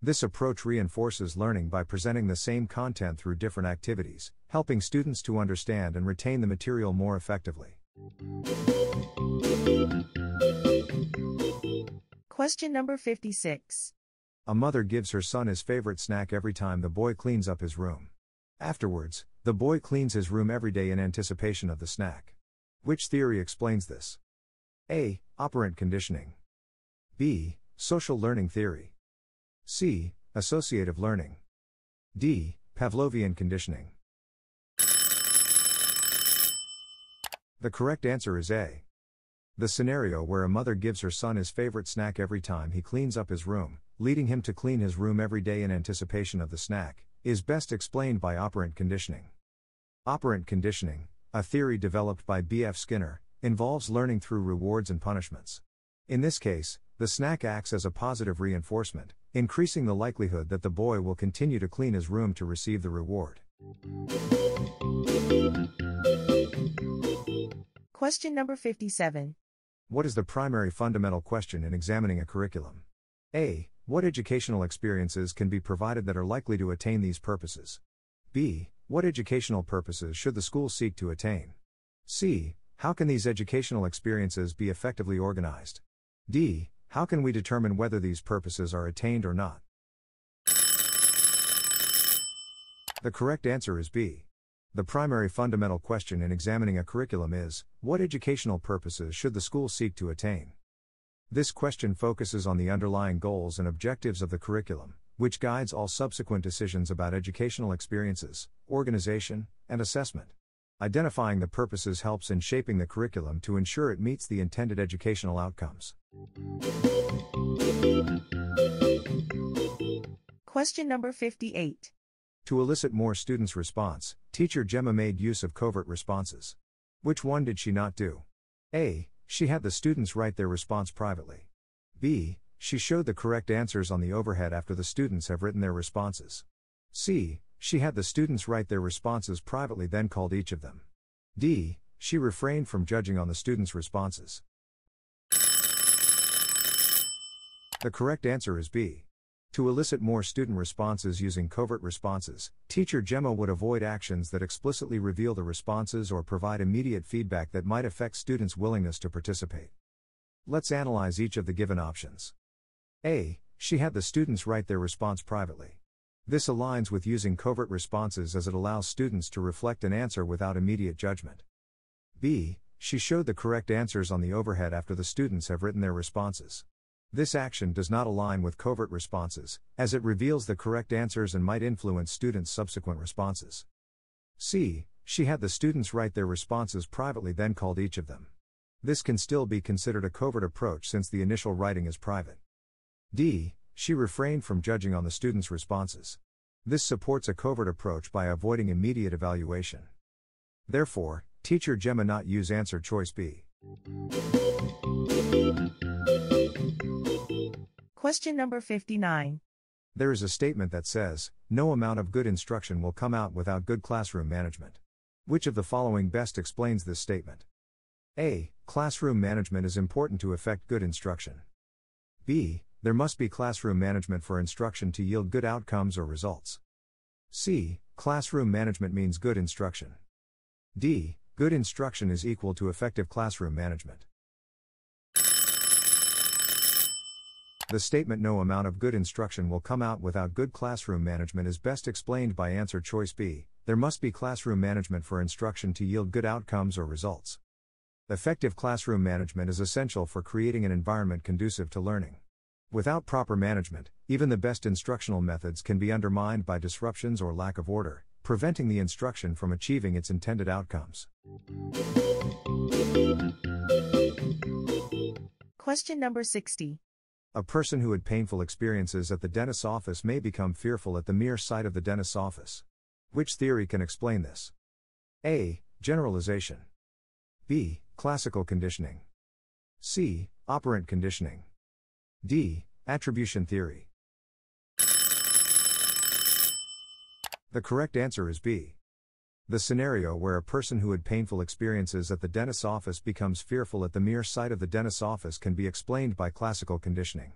This approach reinforces learning by presenting the same content through different activities, helping students to understand and retain the material more effectively. Question number 56. A mother gives her son his favorite snack every time the boy cleans up his room. Afterwards, the boy cleans his room every day in anticipation of the snack. Which theory explains this? A. Operant conditioning. B. Social learning theory. C. Associative learning. D. Pavlovian conditioning. The correct answer is A. The scenario where a mother gives her son his favorite snack every time he cleans up his room, leading him to clean his room every day in anticipation of the snack, is best explained by operant conditioning. Operant conditioning, a theory developed by B. F. Skinner, involves learning through rewards and punishments. In this case, the snack acts as a positive reinforcement, increasing the likelihood that the boy will continue to clean his room to receive the reward. Question number 57. What is the primary fundamental question in examining a curriculum? A. What educational experiences can be provided that are likely to attain these purposes? B. What educational purposes should the school seek to attain? C. How can these educational experiences be effectively organized? D. How can we determine whether these purposes are attained or not? The correct answer is B. The primary fundamental question in examining a curriculum is, what educational purposes should the school seek to attain? This question focuses on the underlying goals and objectives of the curriculum, which guides all subsequent decisions about educational experiences, organization, and assessment. Identifying the purposes helps in shaping the curriculum to ensure it meets the intended educational outcomes. Question number 58. To elicit more students' response, teacher Gemma made use of covert responses. Which one did she not do? A. She had the students write their response privately. B. She showed the correct answers on the overhead after the students have written their responses. C. She had the students write their responses privately, then called each of them. D. She refrained from judging on the students' responses. The correct answer is B. To elicit more student responses using covert responses, teacher Gemma would avoid actions that explicitly reveal the responses or provide immediate feedback that might affect students' willingness to participate. Let's analyze each of the given options. A. She had the students write their response privately. This aligns with using covert responses as it allows students to reflect an answer without immediate judgment. B. She showed the correct answers on the overhead after the students have written their responses. This action does not align with covert responses, as it reveals the correct answers and might influence students' subsequent responses. C. She had the students write their responses privately, then called each of them. This can still be considered a covert approach since the initial writing is private. D. She refrained from judging on the students' responses. This supports a covert approach by avoiding immediate evaluation. Therefore, teacher Gemma not use answer choice B. Question number 59. There is a statement that says, no amount of good instruction will come out without good classroom management. Which of the following best explains this statement? A. Classroom management is important to effect good instruction. B. There must be classroom management for instruction to yield good outcomes or results. C. Classroom management means good instruction. D. Good instruction is equal to effective classroom management. The statement no amount of good instruction will come out without good classroom management is best explained by answer choice B. There must be classroom management for instruction to yield good outcomes or results. Effective classroom management is essential for creating an environment conducive to learning. Without proper management, even the best instructional methods can be undermined by disruptions or lack of order, preventing the instruction from achieving its intended outcomes. Question number 60. A person who had painful experiences at the dentist's office may become fearful at the mere sight of the dentist's office. Which theory can explain this? A. Generalization. B. Classical conditioning. C. Operant conditioning. D. Attribution theory. The correct answer is B. The scenario where a person who had painful experiences at the dentist's office becomes fearful at the mere sight of the dentist's office can be explained by classical conditioning.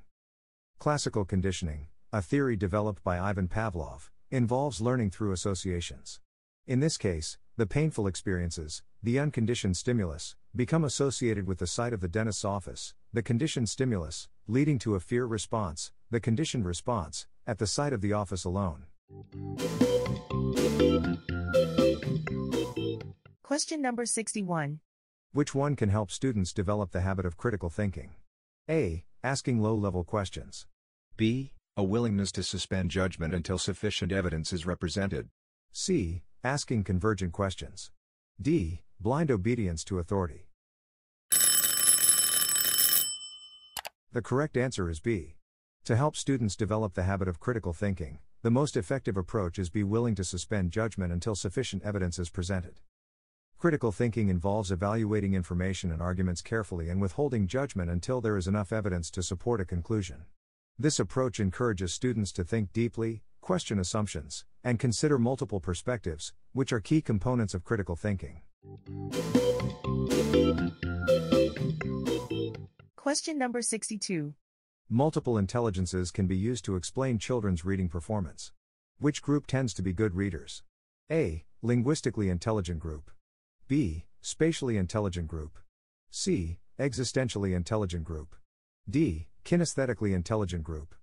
Classical conditioning, a theory developed by Ivan Pavlov, involves learning through associations. In this case, the painful experiences, the unconditioned stimulus, become associated with the sight of the dentist's office, the conditioned stimulus, leading to a fear response, the conditioned response, at the sight of the office alone. Question number 61. Which one can help students develop the habit of critical thinking? A. Asking low-level questions. B. a willingness to suspend judgment until sufficient evidence is represented. C. Asking convergent questions. D. Blind obedience to authority. The correct answer is B. To help students develop the habit of critical thinking, the most effective approach is be willing to suspend judgment until sufficient evidence is presented. Critical thinking involves evaluating information and arguments carefully and withholding judgment until there is enough evidence to support a conclusion. This approach encourages students to think deeply, question assumptions, and consider multiple perspectives, which are key components of critical thinking. Question number 62. Multiple intelligences can be used to explain children's reading performance. Which group tends to be good readers? A. Linguistically intelligent group. B. Spatially intelligent group. C. Existentially intelligent group. D. Kinesthetically intelligent group.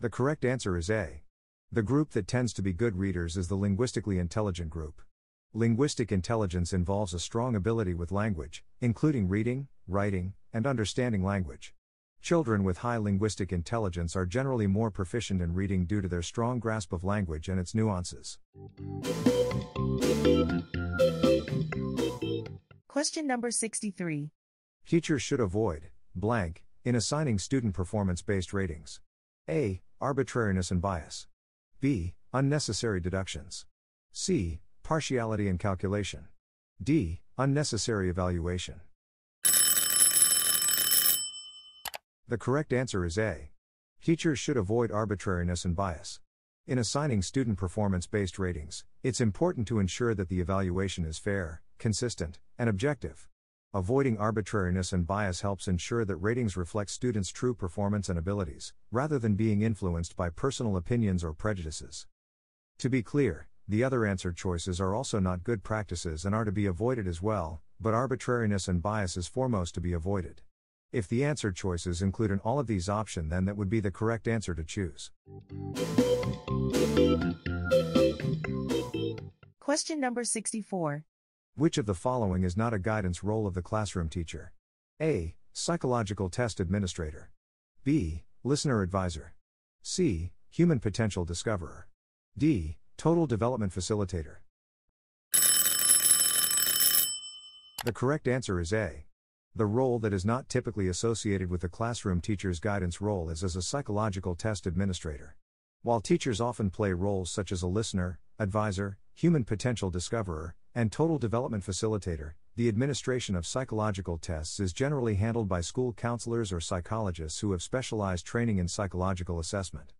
The correct answer is A. The group that tends to be good readers is the linguistically intelligent group. Linguistic intelligence involves a strong ability with language, including reading, writing, and understanding language. Children with high linguistic intelligence are generally more proficient in reading due to their strong grasp of language and its nuances. Question number 63. Teachers should avoid blank in assigning student performance-based ratings. A. Arbitrariness and bias. B. Unnecessary deductions. C. Partiality and calculation. D. Unnecessary evaluation. The correct answer is A. Teachers should avoid arbitrariness and bias. In assigning student performance-based ratings, it's important to ensure that the evaluation is fair, consistent, and objective. Avoiding arbitrariness and bias helps ensure that ratings reflect students' true performance and abilities, rather than being influenced by personal opinions or prejudices. To be clear, the other answer choices are also not good practices and are to be avoided as well, but arbitrariness and bias is foremost to be avoided. If the answer choices include an all of these option, then that would be the correct answer to choose. Question number 64. Which of the following is not a guidance role of the classroom teacher? A. Psychological test administrator. B. Listener advisor. C. Human potential discoverer. D. Total development facilitator. The correct answer is A. The role that is not typically associated with the classroom teacher's guidance role is as a psychological test administrator. While teachers often play roles such as a listener, advisor, human potential discoverer, and total development facilitator, the administration of psychological tests is generally handled by school counselors or psychologists who have specialized training in psychological assessment.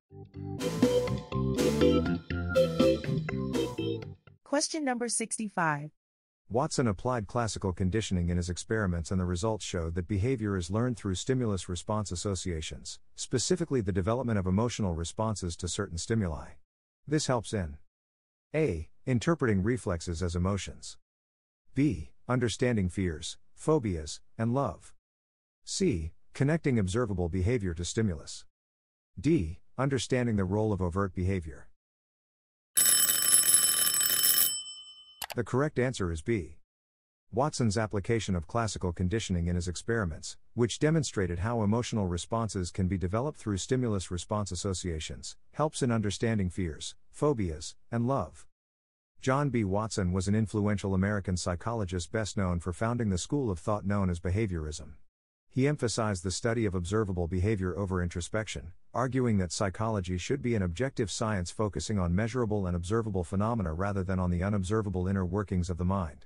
Question number 65. Watson applied classical conditioning in his experiments, and the results showed that behavior is learned through stimulus-response associations, specifically the development of emotional responses to certain stimuli. This helps in A. Interpreting reflexes as emotions. B. Understanding fears, phobias, and love. C. Connecting observable behavior to stimulus. D. Understanding the role of overt behavior. The correct answer is B. Watson's application of classical conditioning in his experiments, which demonstrated how emotional responses can be developed through stimulus-response associations, helps in understanding fears, phobias, and love. John B. Watson was an influential American psychologist best known for founding the school of thought known as behaviorism. He emphasized the study of observable behavior over introspection, arguing that psychology should be an objective science focusing on measurable and observable phenomena rather than on the unobservable inner workings of the mind.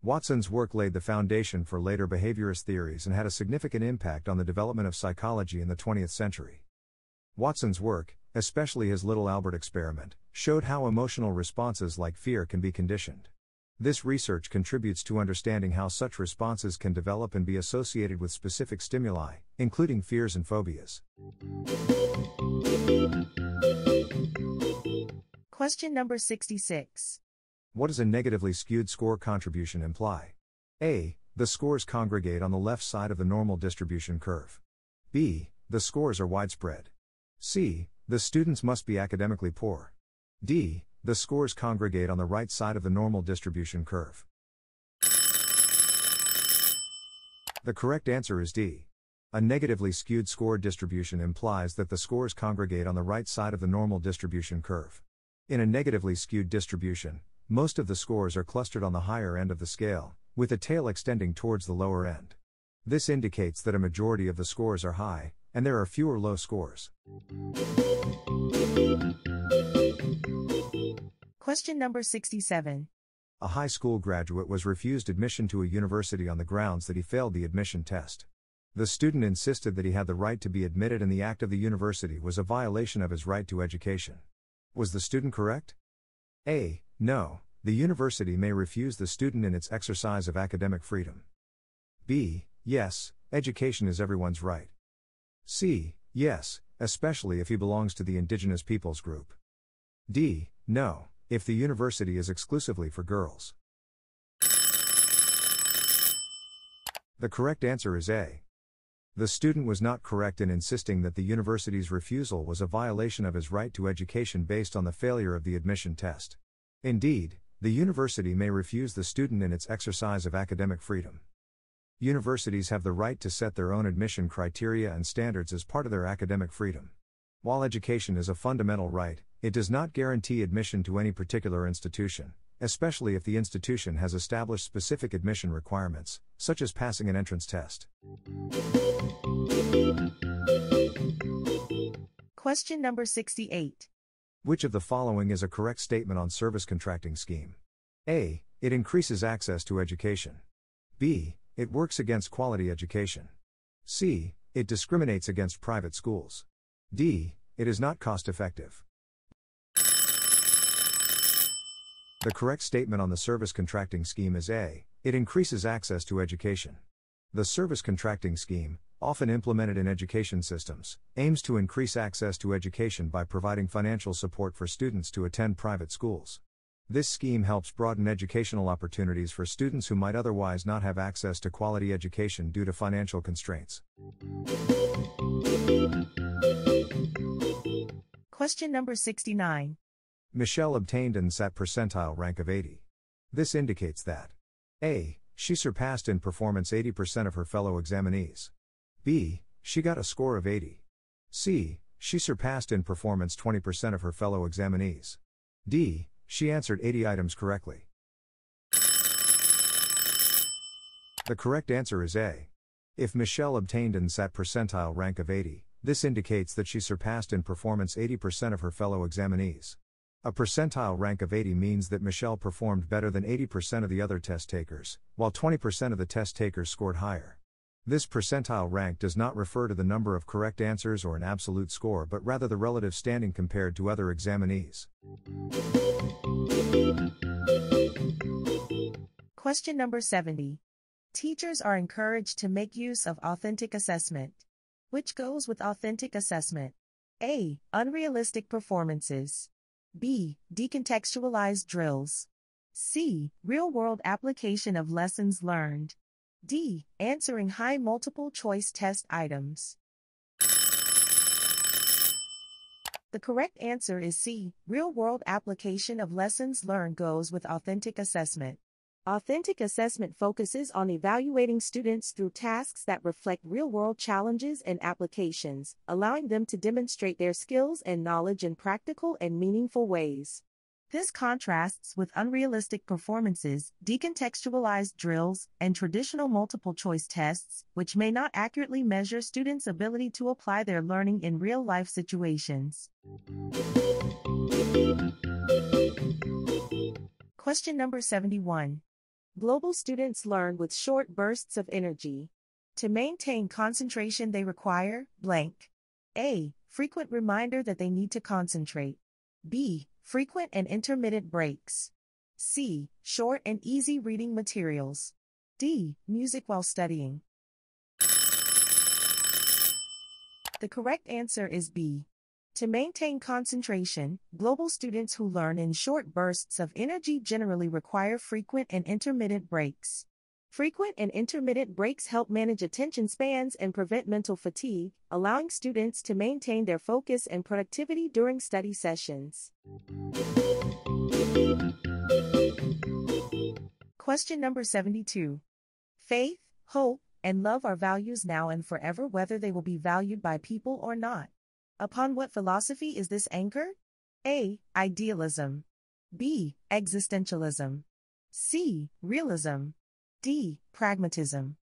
Watson's work laid the foundation for later behaviorist theories and had a significant impact on the development of psychology in the 20th century. Watson's work, especially his Little Albert experiment, showed how emotional responses like fear can be conditioned. This research contributes to understanding how such responses can develop and be associated with specific stimuli, including fears and phobias. Question number 66. What does a negatively skewed score contribution imply? A. The scores congregate on the left side of the normal distribution curve. B. The scores are widespread. C. The students must be academically poor. D. The scores congregate on the right side of the normal distribution curve. The correct answer is D. A negatively skewed score distribution implies that the scores congregate on the right side of the normal distribution curve. In a negatively skewed distribution, most of the scores are clustered on the higher end of the scale, with a tail extending towards the lower end. This indicates that a majority of the scores are high, and there are fewer low scores. Question number 67. A high school graduate was refused admission to a university on the grounds that he failed the admission test. The student insisted that he had the right to be admitted and the act of the university was a violation of his right to education. Was the student correct? A. No, the university may refuse the student in its exercise of academic freedom. B. Yes, education is everyone's right. C. Yes, especially if he belongs to the indigenous peoples group. D. No, if the university is exclusively for girls. The correct answer is A. The student was not correct in insisting that the university's refusal was a violation of his right to education based on the failure of the admission test. Indeed, the university may refuse the student in its exercise of academic freedom. Universities have the right to set their own admission criteria and standards as part of their academic freedom. While education is a fundamental right, it does not guarantee admission to any particular institution, especially if the institution has established specific admission requirements, such as passing an entrance test. Question number 68. Which of the following is a correct statement on service contracting scheme? A. It increases access to education. B. It works against quality education. C. It discriminates against private schools. D. It is not cost effective. The correct statement on the service contracting scheme is A. It increases access to education. The service contracting scheme, often implemented in education systems, aims to increase access to education by providing financial support for students to attend private schools. This scheme helps broaden educational opportunities for students who might otherwise not have access to quality education due to financial constraints. Question number 69. Michelle obtained an NSAT percentile rank of 80. This indicates that A. She surpassed in performance 80% of her fellow examinees. B. She got a score of 80. C. She surpassed in performance 20% of her fellow examinees. D. She answered 80 items correctly. The correct answer is A. If Michelle obtained an NSAT percentile rank of 80, this indicates that she surpassed in performance 80% of her fellow examinees. A percentile rank of 80 means that Michelle performed better than 80% of the other test takers, while 20% of the test takers scored higher. This percentile rank does not refer to the number of correct answers or an absolute score, but rather the relative standing compared to other examinees. Question number 70. Teachers are encouraged to make use of authentic assessment. Which goes with authentic assessment? A. Unrealistic performances. B. Decontextualized drills. C. Real-world application of lessons learned. D. Answering high multiple-choice test items. The correct answer is C. Real-world application of lessons learned goes with authentic assessment. Authentic assessment focuses on evaluating students through tasks that reflect real-world challenges and applications, allowing them to demonstrate their skills and knowledge in practical and meaningful ways. This contrasts with unrealistic performances, decontextualized drills, and traditional multiple-choice tests, which may not accurately measure students' ability to apply their learning in real-life situations. Question number 71. Global students learn with short bursts of energy. To maintain concentration they require blank. A. Frequent reminder that they need to concentrate. B. Frequent and intermittent breaks. C. Short and easy reading materials. D. Music while studying. The correct answer is B. To maintain concentration, global students who learn in short bursts of energy generally require frequent and intermittent breaks. Frequent and intermittent breaks help manage attention spans and prevent mental fatigue, allowing students to maintain their focus and productivity during study sessions. Question number 72. Faith, hope, and love our values now and forever, whether they will be valued by people or not. Upon what philosophy is this anchored? A. Idealism. B. Existentialism. C. Realism. D. Pragmatism.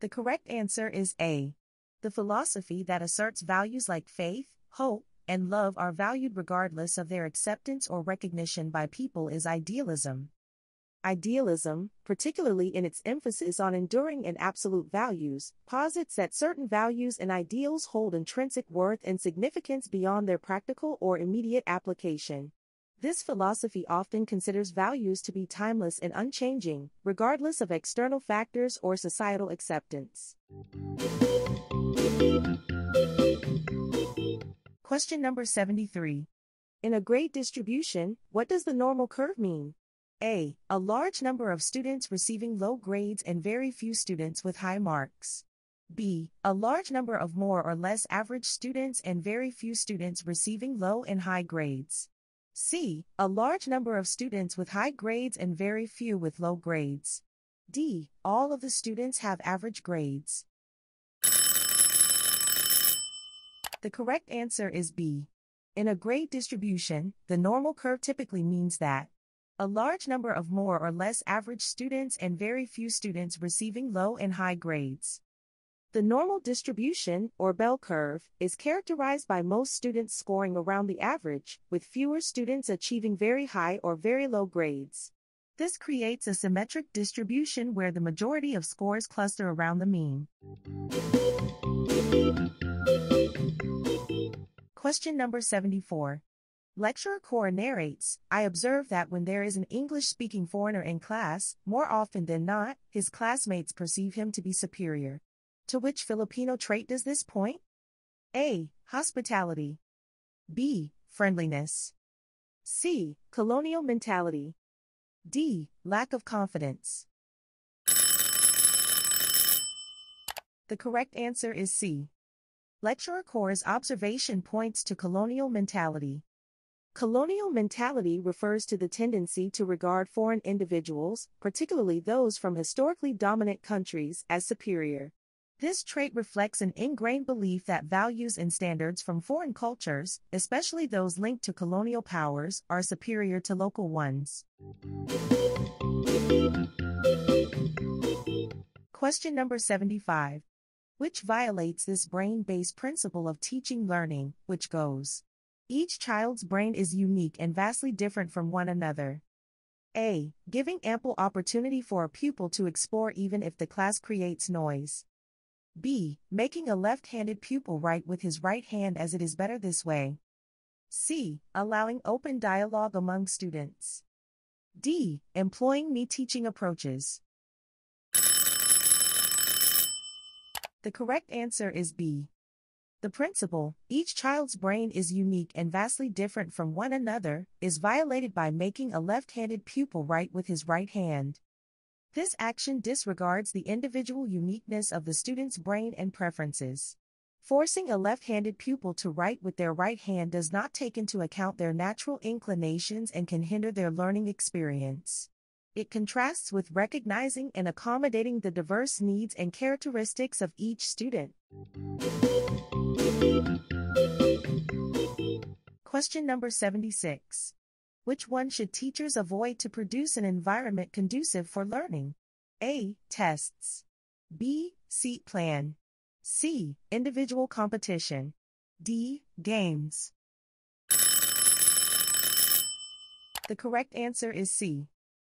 The correct answer is A. The philosophy that asserts values like faith, hope, and love are valued regardless of their acceptance or recognition by people is idealism. Idealism, particularly in its emphasis on enduring and absolute values, posits that certain values and ideals hold intrinsic worth and significance beyond their practical or immediate application. This philosophy often considers values to be timeless and unchanging, regardless of external factors or societal acceptance. Question number 73. In a grade distribution, what does the normal curve mean? A. A large number of students receiving low grades and very few students with high marks. B. A large number of more or less average students and very few students receiving low and high grades. C. A large number of students with high grades and very few with low grades. D. All of the students have average grades. The correct answer is B. In a grade distribution, the normal curve typically means that a large number of more or less average students and very few students receiving low and high grades. The normal distribution, or bell curve, is characterized by most students scoring around the average, with fewer students achieving very high or very low grades. This creates a symmetric distribution where the majority of scores cluster around the mean. Question number 74. Lecturer Cora narrates, "I observe that when there is an English-speaking foreigner in class, more often than not, his classmates perceive him to be superior. To which Filipino trait does this point? A. Hospitality. B. Friendliness. C. Colonial mentality. D. Lack of confidence." The correct answer is C. Lecturer Cora's observation points to colonial mentality. Colonial mentality refers to the tendency to regard foreign individuals, particularly those from historically dominant countries, as superior. This trait reflects an ingrained belief that values and standards from foreign cultures, especially those linked to colonial powers, are superior to local ones. Question number 75. Which violates this brain-based principle of teaching learning, which goes: each child's brain is unique and vastly different from one another. A. Giving ample opportunity for a pupil to explore even if the class creates noise. B. Making a left-handed pupil write with his right hand as it is better this way. C. Allowing open dialogue among students. D. Employing me-teaching approaches. The correct answer is B. The principle, each child's brain is unique and vastly different from one another, is violated by making a left-handed pupil write with his right hand. This action disregards the individual uniqueness of the student's brain and preferences. Forcing a left-handed pupil to write with their right hand does not take into account their natural inclinations and can hinder their learning experience. It contrasts with recognizing and accommodating the diverse needs and characteristics of each student. Question number 76. Which one should teachers avoid to produce an environment conducive for learning? A. Tests. B. Seat plan. C. Individual competition. D. Games. The correct answer is C.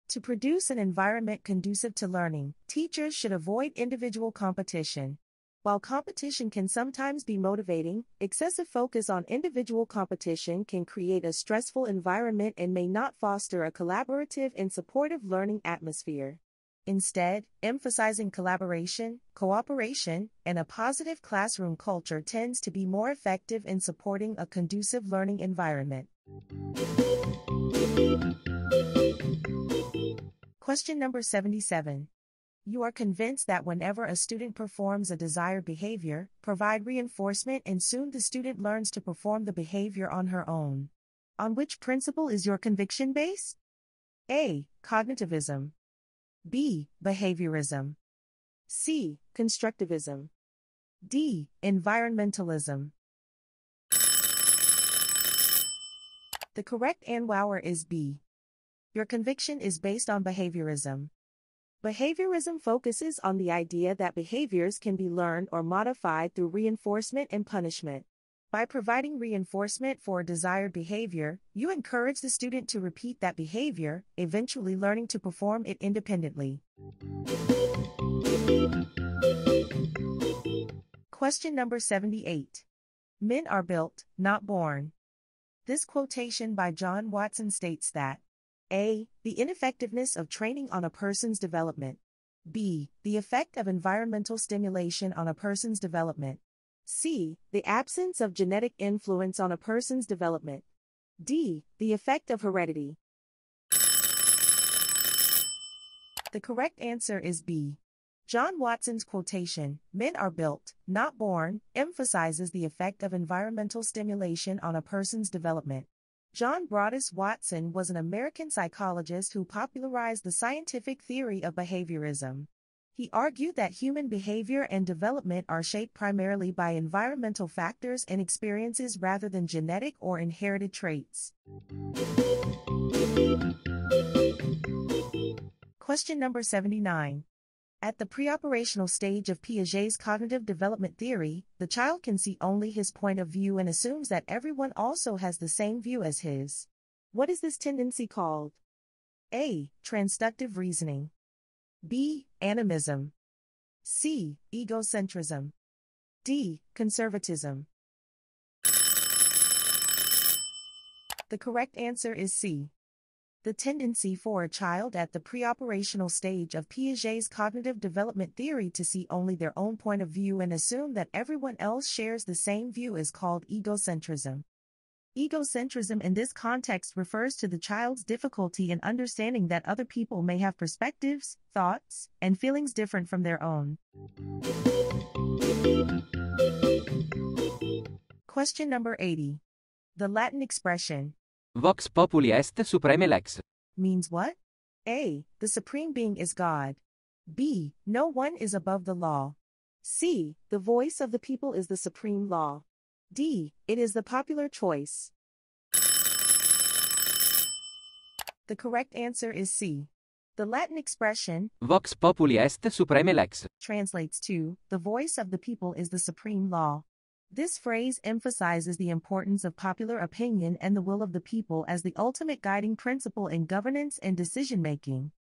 To produce an environment conducive to learning, teachers should avoid individual competition. While competition can sometimes be motivating, excessive focus on individual competition can create a stressful environment and may not foster a collaborative and supportive learning atmosphere. Instead, emphasizing collaboration, cooperation, and a positive classroom culture tends to be more effective in supporting a conducive learning environment. Question number 77. You are convinced that whenever a student performs a desired behavior, provide reinforcement and soon the student learns to perform the behavior on her own. On which principle is your conviction based? A. Cognitivism. B. Behaviorism. C. Constructivism. D. Environmentalism. The correct answer is B. Your conviction is based on behaviorism. Behaviorism focuses on the idea that behaviors can be learned or modified through reinforcement and punishment. By providing reinforcement for a desired behavior, you encourage the student to repeat that behavior, eventually learning to perform it independently. Question number 78. Men are built, not born. This quotation by John Watson states that A. The ineffectiveness of training on a person's development. B. The effect of environmental stimulation on a person's development. C. The absence of genetic influence on a person's development. D. The effect of heredity. The correct answer is B. John Watson's quotation, "Men are built, not born," emphasizes the effect of environmental stimulation on a person's development. John Broadus Watson was an American psychologist who popularized the scientific theory of behaviorism. He argued that human behavior and development are shaped primarily by environmental factors and experiences rather than genetic or inherited traits. Question number 79. At the pre-operational stage of Piaget's cognitive development theory, the child can see only his point of view and assumes that everyone also has the same view as his. What is this tendency called? A. Transductive reasoning. B. Animism. C. Egocentrism. D. Conservatism. The correct answer is C. The tendency for a child at the pre-operational stage of Piaget's cognitive development theory to see only their own point of view and assume that everyone else shares the same view is called egocentrism. Egocentrism in this context refers to the child's difficulty in understanding that other people may have perspectives, thoughts, and feelings different from their own. Question number 80. The Latin expression Vox populi est suprema lex means what? A. The supreme being is God. B. No one is above the law. C. The voice of the people is the supreme law. D. It is the popular choice. The correct answer is C. The Latin expression Vox populi est suprema lex translates to the voice of the people is the supreme law. This phrase emphasizes the importance of popular opinion and the will of the people as the ultimate guiding principle in governance and decision-making.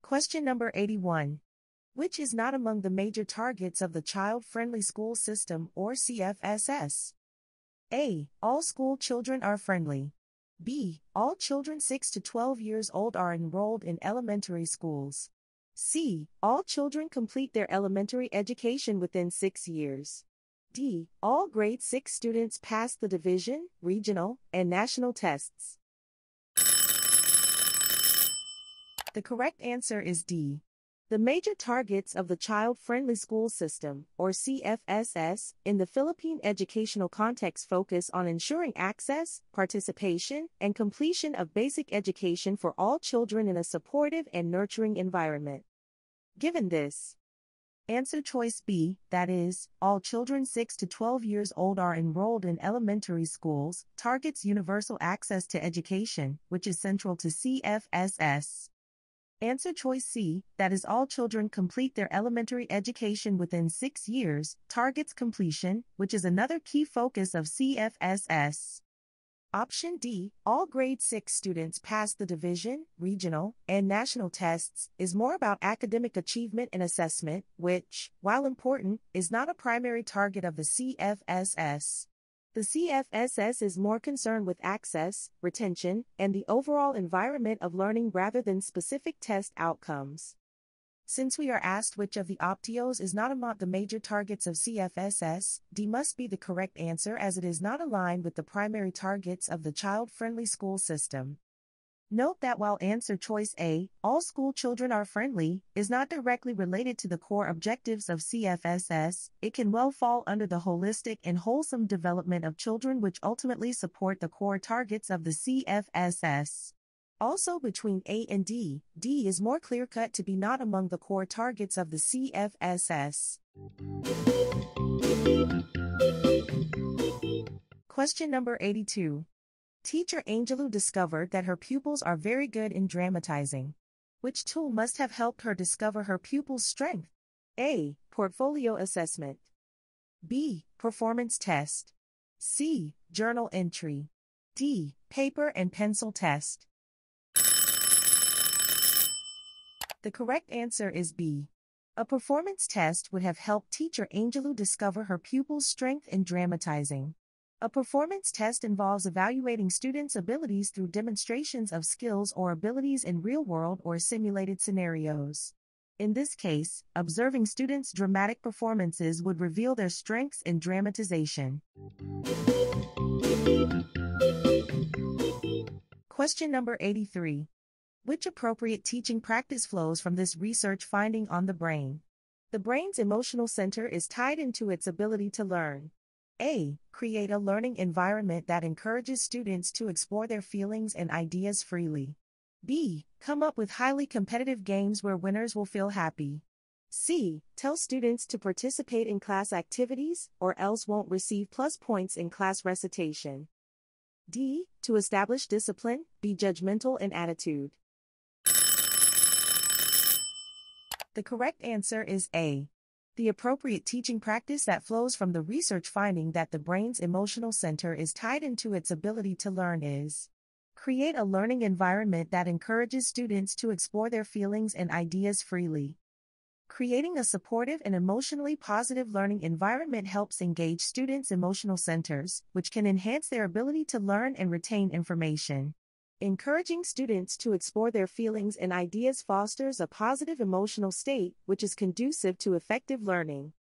Question number 81. Which is not among the major targets of the Child-Friendly School System or CFSS? A. All school children are friendly. B. All children 6 to 12 years old are enrolled in elementary schools. C. All children complete their elementary education within 6 years. D. All grade 6 students pass the division, regional, and national tests. The correct answer is D. The major targets of the Child-Friendly School System, or CFSS, in the Philippine educational context focus on ensuring access, participation, and completion of basic education for all children in a supportive and nurturing environment. Given this, answer choice B, that is, all children 6 to 12 years old are enrolled in elementary schools, targets universal access to education, which is central to CFSS. Answer choice C, that is all children complete their elementary education within 6 years, targets completion, which is another key focus of CFSS. Option D, all grade 6 students pass the division, regional, and national tests, is more about academic achievement and assessment, which, while important, is not a primary target of the CFSS. The CFSS is more concerned with access, retention, and the overall environment of learning rather than specific test outcomes. Since we are asked which of the optios is not among the major targets of CFSS, D must be the correct answer as it is not aligned with the primary targets of the Child-Friendly School System. Note that while answer choice A, all school children are friendly, is not directly related to the core objectives of CFSS, it can well fall under the holistic and wholesome development of children which ultimately support the core targets of the CFSS. Also between A and D, D is more clear-cut to be not among the core targets of the CFSS. Question number 82. Teacher Angelou discovered that her pupils are very good in dramatizing. Which tool must have helped her discover her pupils' strength? A. Portfolio assessment. B. Performance test. C. Journal entry. D. Paper and pencil test. The correct answer is B. A performance test would have helped Teacher Angelou discover her pupils' strength in dramatizing. A performance test involves evaluating students' abilities through demonstrations of skills or abilities in real-world or simulated scenarios. In this case, observing students' dramatic performances would reveal their strengths in dramatization. Question number 83. Which appropriate teaching practice flows from this research finding on the brain? The brain's emotional center is tied into its ability to learn. A. Create a learning environment that encourages students to explore their feelings and ideas freely. B. Come up with highly competitive games where winners will feel happy. C. Tell students to participate in class activities, or else won't receive plus points in class recitation. D. To establish discipline, be judgmental in attitude. The correct answer is A. The appropriate teaching practice that flows from the research finding that the brain's emotional center is tied into its ability to learn is: create a learning environment that encourages students to explore their feelings and ideas freely. Creating a supportive and emotionally positive learning environment helps engage students' emotional centers, which can enhance their ability to learn and retain information. Encouraging students to explore their feelings and ideas fosters a positive emotional state, which is conducive to effective learning.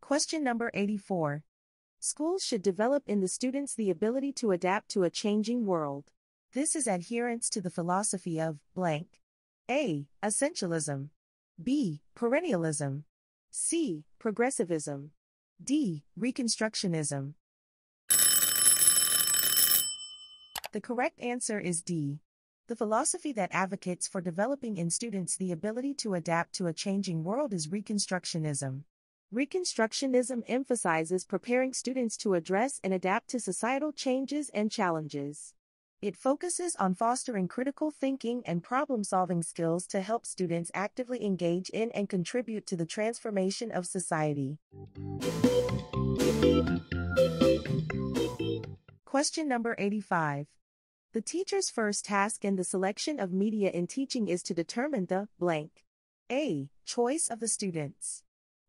Question number 84. Schools should develop in the students the ability to adapt to a changing world. This is adherence to the philosophy of blank. A. Essentialism. B. Perennialism. C. Progressivism. D. Reconstructionism. The correct answer is D. The philosophy that advocates for developing in students the ability to adapt to a changing world is Reconstructionism. Reconstructionism emphasizes preparing students to address and adapt to societal changes and challenges. It focuses on fostering critical thinking and problem-solving skills to help students actively engage in and contribute to the transformation of society. Question number 85. The teacher's first task in the selection of media in teaching is to determine the blank. A. Choice of the students.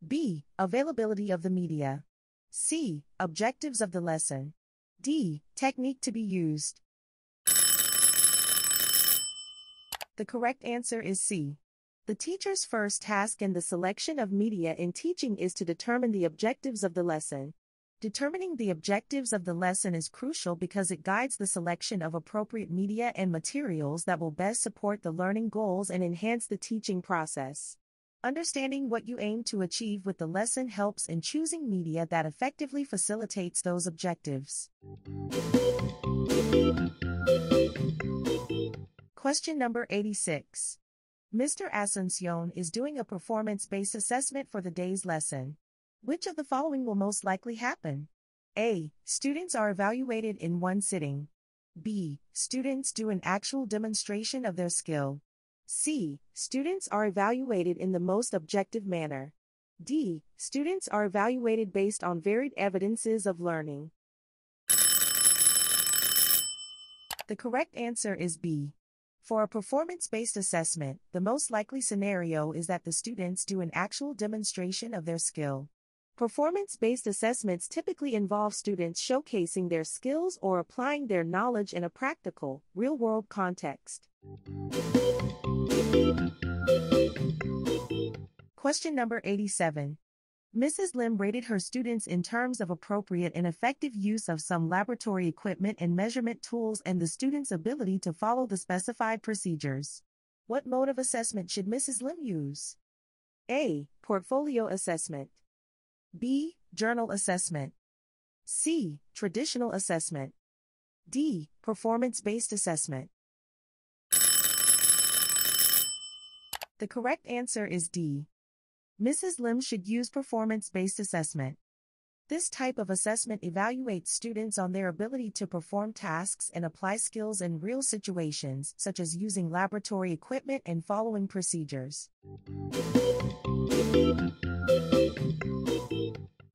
B. Availability of the media. C. Objectives of the lesson. D. Technique to be used. The correct answer is C. The teacher's first task in the selection of media in teaching is to determine the objectives of the lesson. Determining the objectives of the lesson is crucial because it guides the selection of appropriate media and materials that will best support the learning goals and enhance the teaching process. Understanding what you aim to achieve with the lesson helps in choosing media that effectively facilitates those objectives. Question number 86. Mr. Asuncion is doing a performance-based assessment for the day's lesson. Which of the following will most likely happen? A. Students are evaluated in one sitting. B. Students do an actual demonstration of their skill. C. Students are evaluated in the most objective manner. D. Students are evaluated based on varied evidences of learning. The correct answer is B. For a performance-based assessment, the most likely scenario is that the students do an actual demonstration of their skill. Performance-based assessments typically involve students showcasing their skills or applying their knowledge in a practical, real-world context. Question number 87. Mrs. Lim rated her students in terms of appropriate and effective use of some laboratory equipment and measurement tools and the students' ability to follow the specified procedures. What mode of assessment should Mrs. Lim use? A. Portfolio assessment. B. Journal assessment. C. Traditional assessment. D. Performance-based assessment. The correct answer is D. Mrs. Lim should use performance-based assessment. This type of assessment evaluates students on their ability to perform tasks and apply skills in real situations, such as using laboratory equipment and following procedures.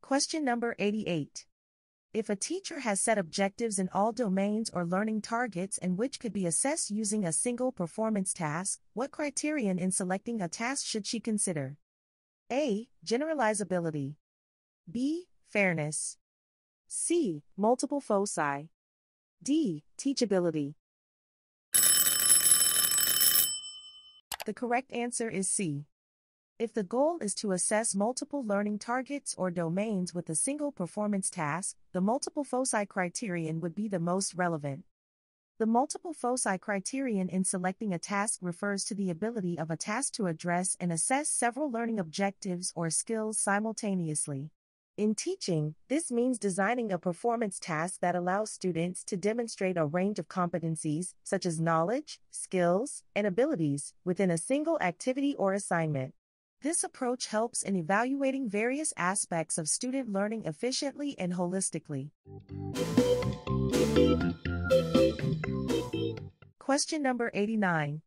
Question number 88. If a teacher has set objectives in all domains or learning targets and which could be assessed using a single performance task, what criterion in selecting a task should she consider? A. Generalizability. B. Fairness. C. Multiple foci. D. Teachability. The correct answer is C. If the goal is to assess multiple learning targets or domains with a single performance task, the multiple foci criterion would be the most relevant. The multiple foci criterion in selecting a task refers to the ability of a task to address and assess several learning objectives or skills simultaneously. In teaching, this means designing a performance task that allows students to demonstrate a range of competencies, such as knowledge, skills, and abilities, within a single activity or assignment. This approach helps in evaluating various aspects of student learning efficiently and holistically. Question number 89.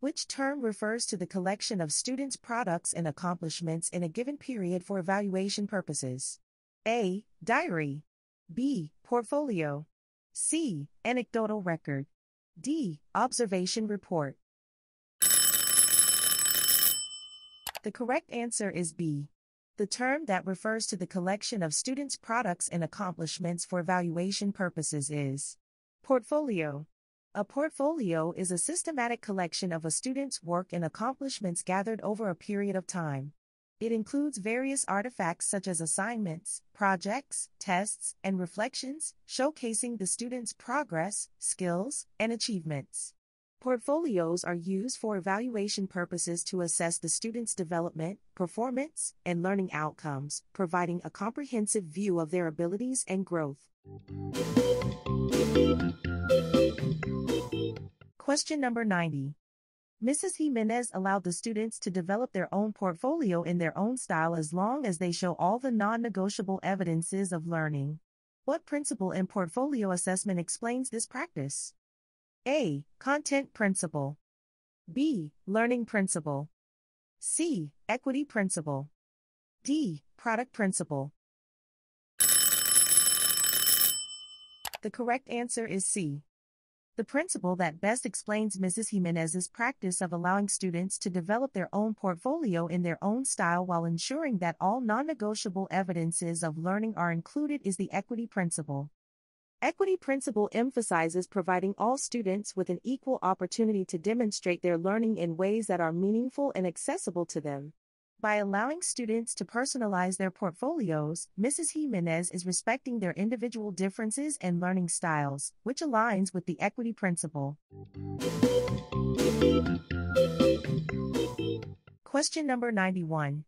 Which term refers to the collection of students' products and accomplishments in a given period for evaluation purposes? A. Diary. B. Portfolio. C. Anecdotal record. D. Observation report. The correct answer is B. The term that refers to the collection of students' products and accomplishments for evaluation purposes is portfolio. A portfolio is a systematic collection of a student's work and accomplishments gathered over a period of time. It includes various artifacts such as assignments, projects, tests, and reflections, showcasing the student's progress, skills, and achievements. Portfolios are used for evaluation purposes to assess the student's development, performance, and learning outcomes, providing a comprehensive view of their abilities and growth. Question number 90. Mrs. Jimenez allowed the students to develop their own portfolio in their own style as long as they show all the non-negotiable evidences of learning. What principle in portfolio assessment explains this practice? A. Content principle. B. Learning principle. C. Equity principle. D. Product principle. The correct answer is C. The principle that best explains Mrs. Jimenez's practice of allowing students to develop their own portfolio in their own style while ensuring that all non-negotiable evidences of learning are included is the equity principle. Equity principle emphasizes providing all students with an equal opportunity to demonstrate their learning in ways that are meaningful and accessible to them. By allowing students to personalize their portfolios, Mrs. Jimenez is respecting their individual differences and learning styles, which aligns with the equity principle. Question number 91.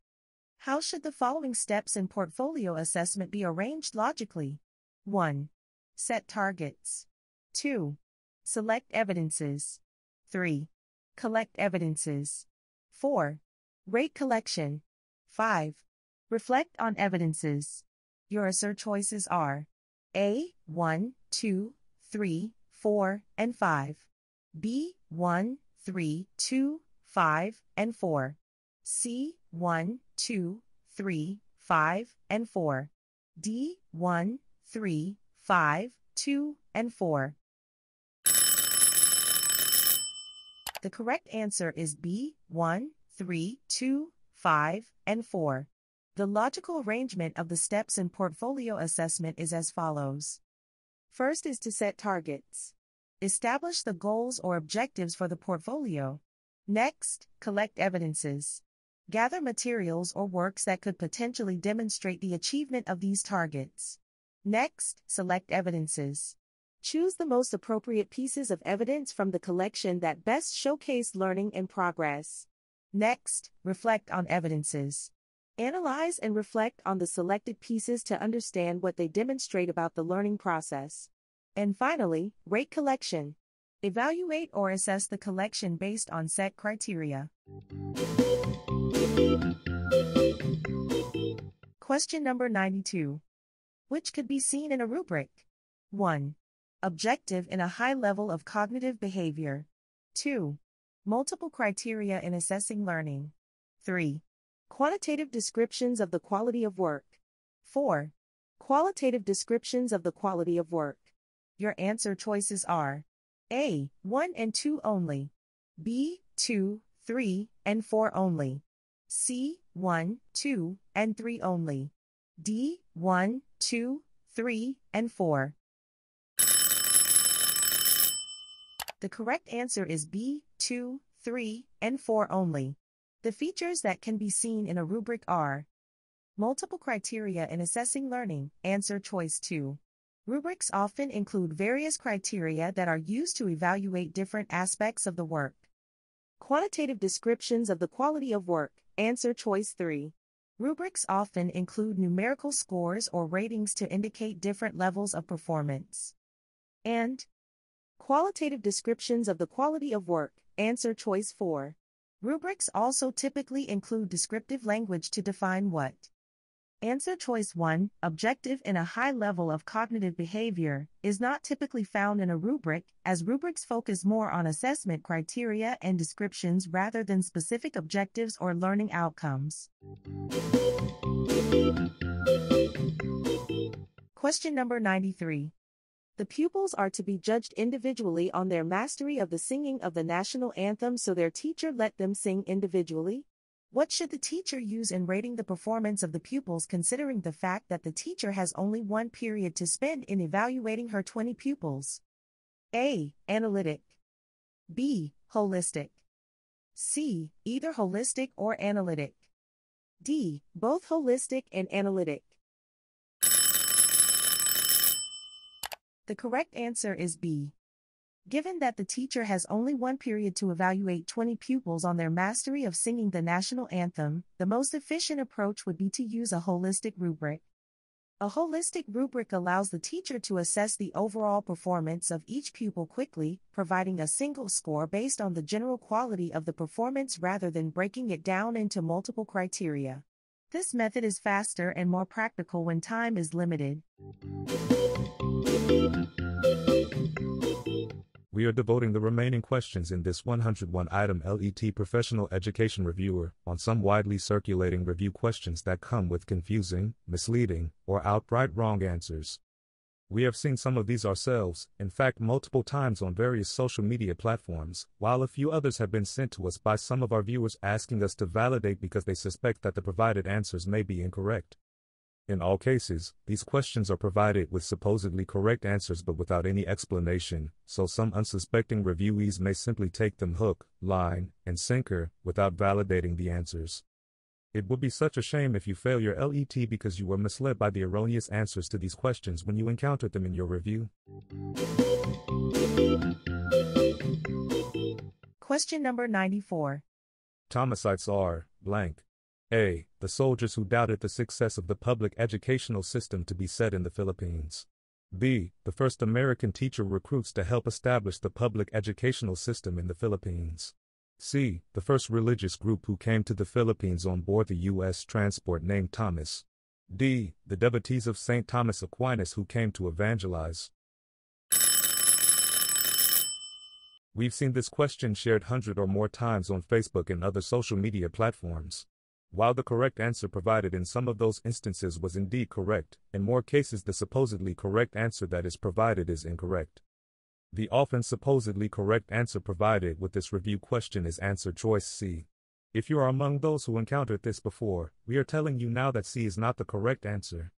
How should the following steps in portfolio assessment be arranged logically? 1. Set targets. 2. Select evidences. 3. Collect evidences. 4. Rate collection. 5. Reflect on evidences. Your assessor choices are A. 1, 2, 3, 4, and 5. B. 1, 3, 2, 5, and 4. C. 1, 2, 3, 5, and 4. D. 1, 3, 5, 2, and 4. The correct answer is B. 1, 3, 2, 5, and 4. The logical arrangement of the steps in portfolio assessment is as follows. First is to set targets. Establish the goals or objectives for the portfolio. Next, collect evidences. Gather materials or works that could potentially demonstrate the achievement of these targets. Next, select evidences. Choose the most appropriate pieces of evidence from the collection that best showcase learning and progress. Next, reflect on evidences. Analyze and reflect on the selected pieces to understand what they demonstrate about the learning process. And finally, rate collection. Evaluate or assess the collection based on set criteria. Question number 92. Which could be seen in a rubric? 1. Objective in a high level of cognitive behavior. 2. Multiple criteria in assessing learning. 3. Quantitative descriptions of the quality of work. 4. Qualitative descriptions of the quality of work. Your answer choices are A. 1 and 2 only. B. 2, 3, and 4 only. C. 1, 2, and 3 only. D. 1, 2, 3, and 4. The correct answer is B. 2, 3, and 4 only. The features that can be seen in a rubric are multiple criteria in assessing learning, answer choice 2. Rubrics often include various criteria that are used to evaluate different aspects of the work. Quantitative descriptions of the quality of work, answer choice 3. Rubrics often include numerical scores or ratings to indicate different levels of performance. And qualitative descriptions of the quality of work, answer choice 4. Rubrics also typically include descriptive language to define what. Answer choice 1, objective in a high level of cognitive behavior, is not typically found in a rubric, as rubrics focus more on assessment criteria and descriptions rather than specific objectives or learning outcomes. Question number 93. The pupils are to be judged individually on their mastery of the singing of the national anthem, so their teacher let them sing individually? What should the teacher use in rating the performance of the pupils, considering the fact that the teacher has only one period to spend in evaluating her 20 pupils? A. Analytic. B. Holistic. C. Either holistic or analytic. D. Both holistic and analytic. The correct answer is B. Given that the teacher has only one period to evaluate 20 pupils on their mastery of singing the national anthem, the most efficient approach would be to use a holistic rubric. A holistic rubric allows the teacher to assess the overall performance of each pupil quickly, providing a single score based on the general quality of the performance rather than breaking it down into multiple criteria. This method is faster and more practical when time is limited. We are devoting the remaining questions in this 101-item LET Professional Education Reviewer on some widely circulating review questions that come with confusing, misleading, or outright wrong answers. We have seen some of these ourselves, in fact multiple times on various social media platforms, while a few others have been sent to us by some of our viewers asking us to validate because they suspect that the provided answers may be incorrect. In all cases, these questions are provided with supposedly correct answers but without any explanation, so some unsuspecting reviewees may simply take them hook, line, and sinker without validating the answers. It would be such a shame if you fail your LET because you were misled by the erroneous answers to these questions when you encountered them in your review. Question number 94. Thomasites are, blank. A. The soldiers who doubted the success of the public educational system to be set in the Philippines. B. The first American teacher recruits to help establish the public educational system in the Philippines. C. The first religious group who came to the Philippines on board the U.S. transport named Thomas. D. The devotees of St. Thomas Aquinas who came to evangelize. We've seen this question shared 100 or more times on Facebook and other social media platforms. While the correct answer provided in some of those instances was indeed correct, in more cases the supposedly correct answer that is provided is incorrect. The often supposedly correct answer provided with this review question is answer choice C. If you are among those who encountered this before, we are telling you now that C is not the correct answer.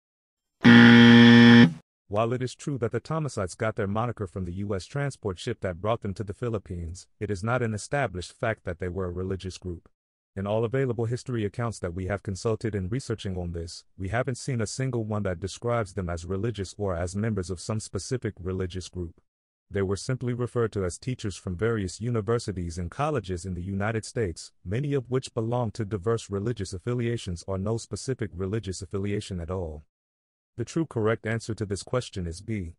While it is true that the Thomasites got their moniker from the U.S. transport ship that brought them to the Philippines, it is not an established fact that they were a religious group. In all available history accounts that we have consulted in researching on this, we haven't seen a single one that describes them as religious or as members of some specific religious group. They were simply referred to as teachers from various universities and colleges in the United States, many of which belong to diverse religious affiliations or no specific religious affiliation at all. The true correct answer to this question is B.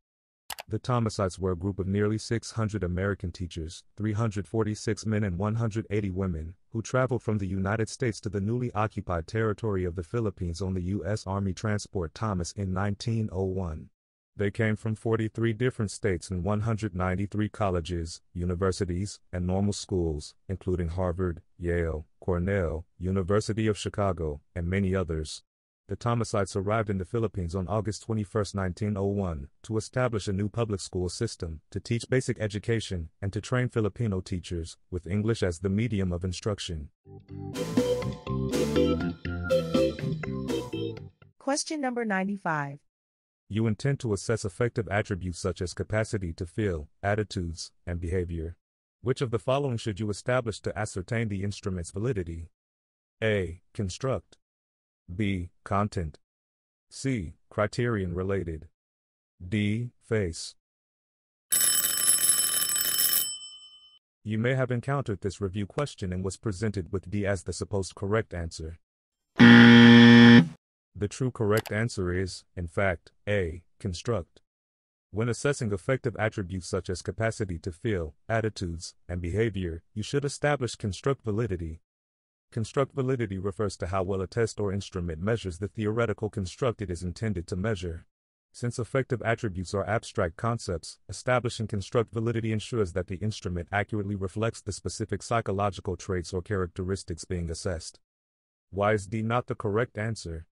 The Thomasites were a group of nearly 600 American teachers, 346 men and 180 women, who traveled from the United States to the newly occupied territory of the Philippines on the U.S. Army transport Thomas in 1901. They came from 43 different states and 193 colleges, universities, and normal schools, including Harvard, Yale, Cornell, University of Chicago, and many others. The Thomasites arrived in the Philippines on August 21, 1901, to establish a new public school system, to teach basic education, and to train Filipino teachers, with English as the medium of instruction. Question number 95. You intend to assess effective attributes such as capacity to feel, attitudes, and behavior. Which of the following should you establish to ascertain the instrument's validity? A. Construct. B. Content. C. Criterion related. D. Face. You may have encountered this review question and was presented with D as the supposed correct answer. The true correct answer is, in fact, A. Construct. When assessing effective attributes such as capacity to feel, attitudes, and behavior, you should establish construct validity. Construct validity refers to how well a test or instrument measures the theoretical construct it is intended to measure. Since effective attributes are abstract concepts, establishing construct validity ensures that the instrument accurately reflects the specific psychological traits or characteristics being assessed. Why is D not the correct answer?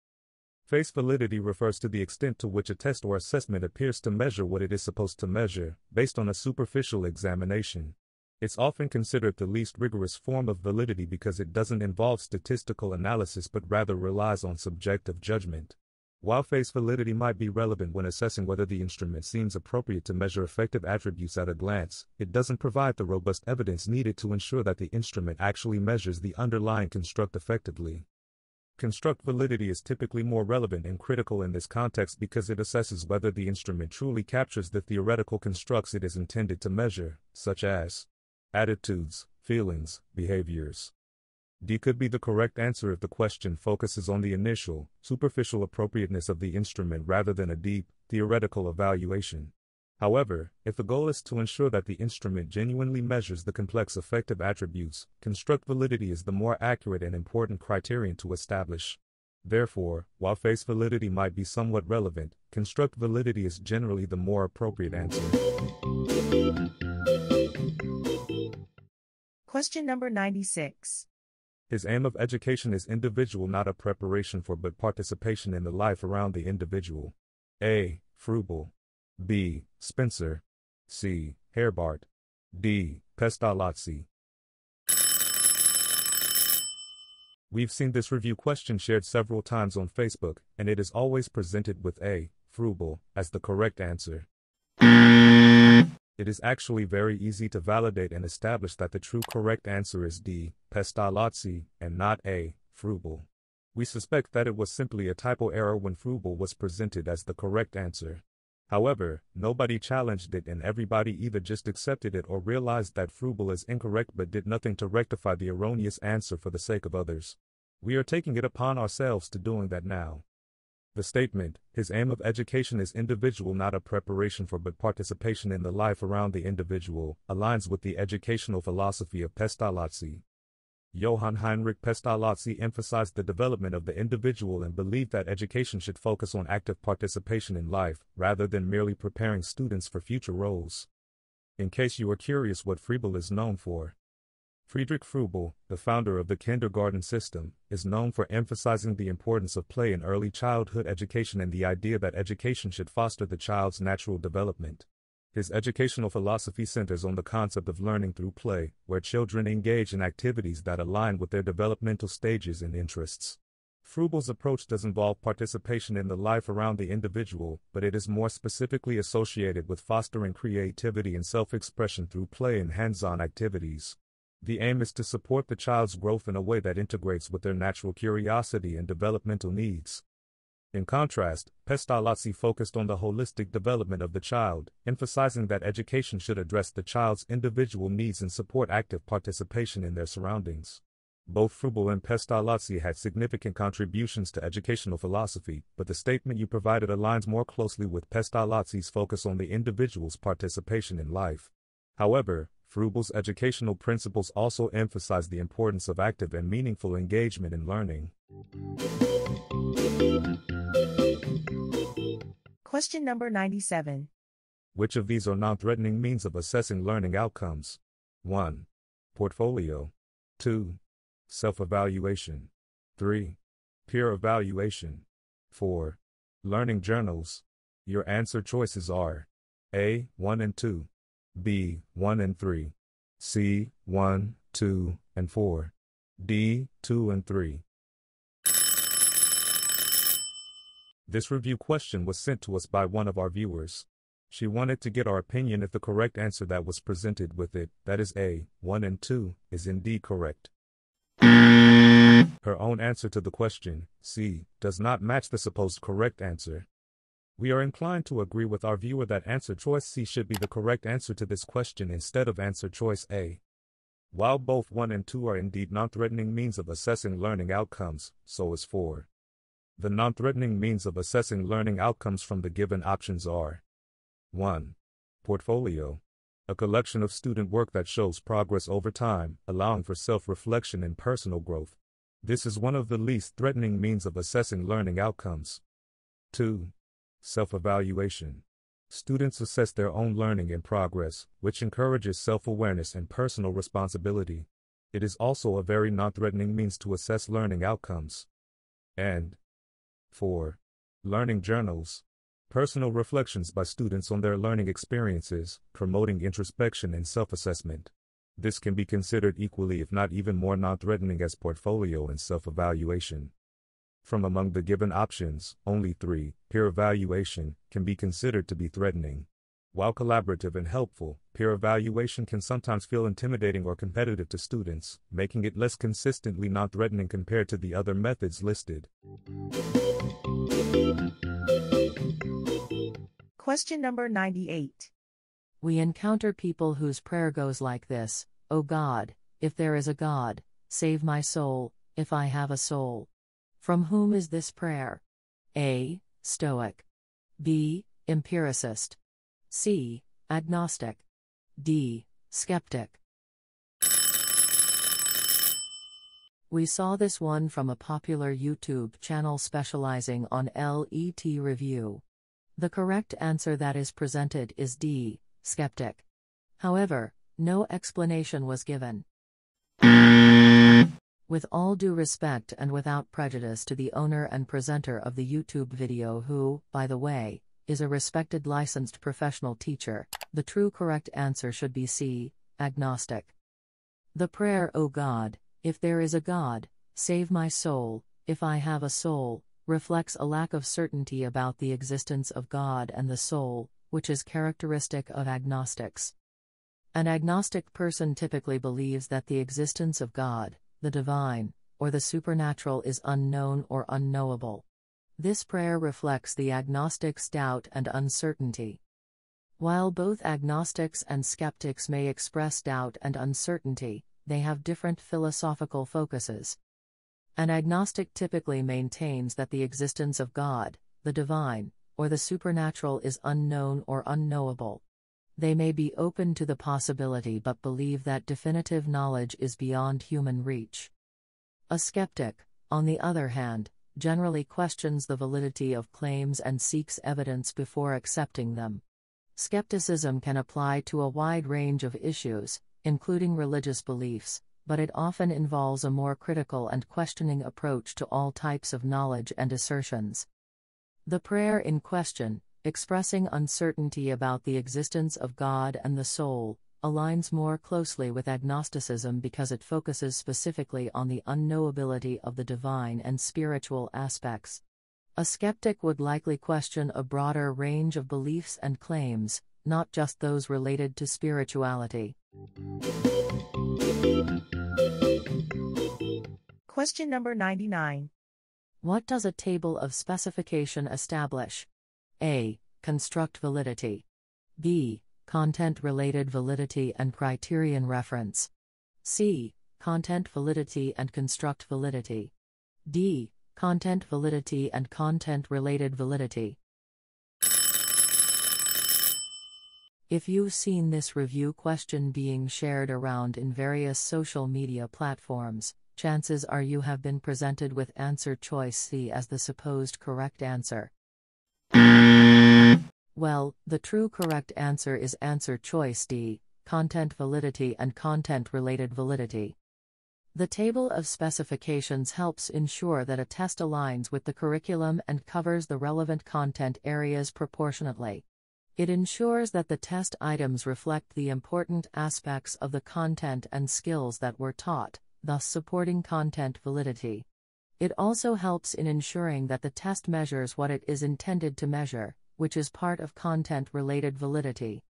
Face validity refers to the extent to which a test or assessment appears to measure what it is supposed to measure, based on a superficial examination. It's often considered the least rigorous form of validity because it doesn't involve statistical analysis but rather relies on subjective judgment. While face validity might be relevant when assessing whether the instrument seems appropriate to measure effective attributes at a glance, it doesn't provide the robust evidence needed to ensure that the instrument actually measures the underlying construct effectively. Construct validity is typically more relevant and critical in this context because it assesses whether the instrument truly captures the theoretical constructs it is intended to measure, such as attitudes, feelings, behaviors. D could be the correct answer if the question focuses on the initial, superficial appropriateness of the instrument rather than a deep, theoretical evaluation. However, if the goal is to ensure that the instrument genuinely measures the complex effective attributes, construct validity is the more accurate and important criterion to establish. Therefore, while face validity might be somewhat relevant, construct validity is generally the more appropriate answer. Question number 96. His aim of education is individual, not a preparation for but participation in the life around the individual. A. Froebel. B. Spencer. C. Herbart. D. Pestalozzi. We've seen this review question shared several times on Facebook, and it is always presented with A. Froebel as the correct answer. It is actually very easy to validate and establish that the true correct answer is D. Pestalozzi, and not A. Froebel. We suspect that it was simply a typo error when Froebel was presented as the correct answer. However, nobody challenged it and everybody either just accepted it or realized that Froebel is incorrect but did nothing to rectify the erroneous answer for the sake of others. We are taking it upon ourselves to doing that now. The statement, his aim of education is individual, not a preparation for but participation in the life around the individual, aligns with the educational philosophy of Pestalozzi. Johann Heinrich Pestalozzi emphasized the development of the individual and believed that education should focus on active participation in life, rather than merely preparing students for future roles. In case you are curious what Froebel is known for, Friedrich Froebel, the founder of the kindergarten system, is known for emphasizing the importance of play in early childhood education and the idea that education should foster the child's natural development. His educational philosophy centers on the concept of learning through play, where children engage in activities that align with their developmental stages and interests. Froebel's approach does involve participation in the life around the individual, but it is more specifically associated with fostering creativity and self-expression through play and hands-on activities. The aim is to support the child's growth in a way that integrates with their natural curiosity and developmental needs. In contrast, Pestalozzi focused on the holistic development of the child, emphasizing that education should address the child's individual needs and support active participation in their surroundings. Both Froebel and Pestalozzi had significant contributions to educational philosophy, but the statement you provided aligns more closely with Pestalozzi's focus on the individual's participation in life. However, Froebel's educational principles also emphasize the importance of active and meaningful engagement in learning. Question number 97. Which of these are non-threatening means of assessing learning outcomes? 1. Portfolio. 2. Self-evaluation. 3. Peer evaluation. 4. Learning journals. Your answer choices are A. 1 and 2. B. 1 and 3. C. 1, 2, and 4. D. 2 and 3. This review question was sent to us by one of our viewers. She wanted to get our opinion if the correct answer that was presented with it, that is A. 1 and 2, is indeed correct. Her own answer to the question, C, does not match the supposed correct answer. We are inclined to agree with our viewer that answer choice C should be the correct answer to this question instead of answer choice A. While both 1 and 2 are indeed non-threatening means of assessing learning outcomes, so is 4. The non-threatening means of assessing learning outcomes from the given options are 1. Portfolio. A collection of student work that shows progress over time, allowing for self-reflection and personal growth. This is one of the least threatening means of assessing learning outcomes. 2. Self-evaluation. Students assess their own learning and progress, which encourages self-awareness and personal responsibility. It is also a very non-threatening means to assess learning outcomes. And 4. Learning journals. Personal reflections by students on their learning experiences, promoting introspection and self-assessment. This can be considered equally if not even more non-threatening as portfolio and self-evaluation. From among the given options, only 3, peer evaluation, can be considered to be threatening. While collaborative and helpful, peer evaluation can sometimes feel intimidating or competitive to students, making it less consistently non-threatening compared to the other methods listed. Question number 98. We encounter people whose prayer goes like this, "O God, if there is a God, save my soul, if I have a soul." From whom is this prayer? A. Stoic. B. Empiricist. C. Agnostic. D. Skeptic. We saw this one from a popular YouTube channel specializing on LET review. The correct answer that is presented is D, skeptic. However, no explanation was given. With all due respect and without prejudice to the owner and presenter of the YouTube video who, by the way, is a respected licensed professional teacher, the true correct answer should be C, agnostic. The prayer, "O God, if there is a God, save my soul, if I have a soul," reflects a lack of certainty about the existence of God and the soul, which is characteristic of agnostics. An agnostic person typically believes that the existence of God, the divine, or the supernatural is unknown or unknowable. This prayer reflects the agnostic's doubt and uncertainty. While both agnostics and skeptics may express doubt and uncertainty, they have different philosophical focuses. An agnostic typically maintains that the existence of God, the divine, or the supernatural is unknown or unknowable. They may be open to the possibility but believe that definitive knowledge is beyond human reach. A skeptic, on the other hand, generally questions the validity of claims and seeks evidence before accepting them. Skepticism can apply to a wide range of issues, including religious beliefs, but it often involves a more critical and questioning approach to all types of knowledge and assertions. The prayer in question, expressing uncertainty about the existence of God and the soul, aligns more closely with agnosticism because it focuses specifically on the unknowability of the divine and spiritual aspects. A skeptic would likely question a broader range of beliefs and claims, not just those related to spirituality. Question number 99. What does a table of specification establish? A. Construct validity. B. Content-related validity and criterion reference. C. content validity and construct validity. D. Content validity and content-related validity. If you've seen this review question being shared around in various social media platforms, chances are you have been presented with answer choice C as the supposed correct answer. Well, the true correct answer is answer choice D, content validity and content-related validity. The table of specifications helps ensure that a test aligns with the curriculum and covers the relevant content areas proportionately. It ensures that the test items reflect the important aspects of the content and skills that were taught, thus supporting content validity. It also helps in ensuring that the test measures what it is intended to measure, which is part of content-related validity.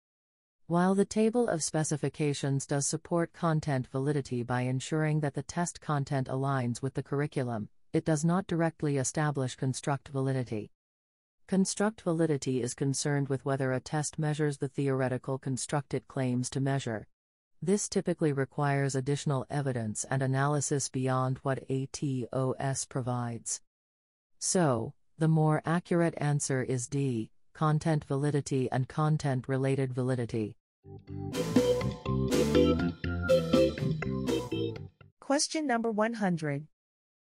While the table of specifications does support content validity by ensuring that the test content aligns with the curriculum, it does not directly establish construct validity. Construct validity is concerned with whether a test measures the theoretical construct it claims to measure. This typically requires additional evidence and analysis beyond what ATOS provides. So, the more accurate answer is D, content validity and content-related validity. Question number 100.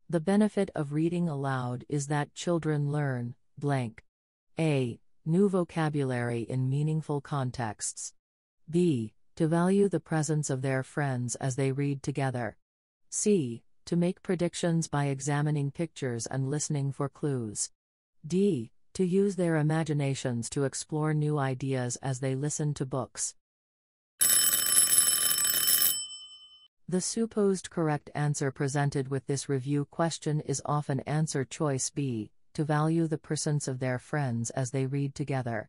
The benefit of reading aloud is that children learn, blank. A. New vocabulary in meaningful contexts. B. To value the presence of their friends as they read together. C. To make predictions by examining pictures and listening for clues. D. To use their imaginations to explore new ideas as they listen to books. The supposed correct answer presented with this review question is often answer choice B, to value the persons of their friends as they read together.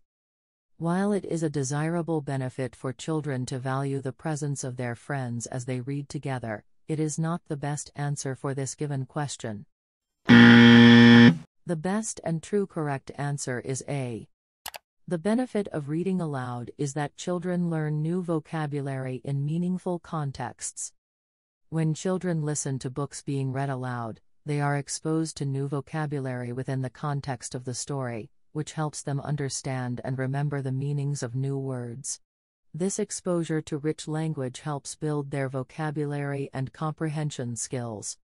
While it is a desirable benefit for children to value the presence of their friends as they read together, it is not the best answer for this given question. The best and true correct answer is A. The benefit of reading aloud is that children learn new vocabulary in meaningful contexts. When children listen to books being read aloud, they are exposed to new vocabulary within the context of the story, which helps them understand and remember the meanings of new words. This exposure to rich language helps build their vocabulary and comprehension skills.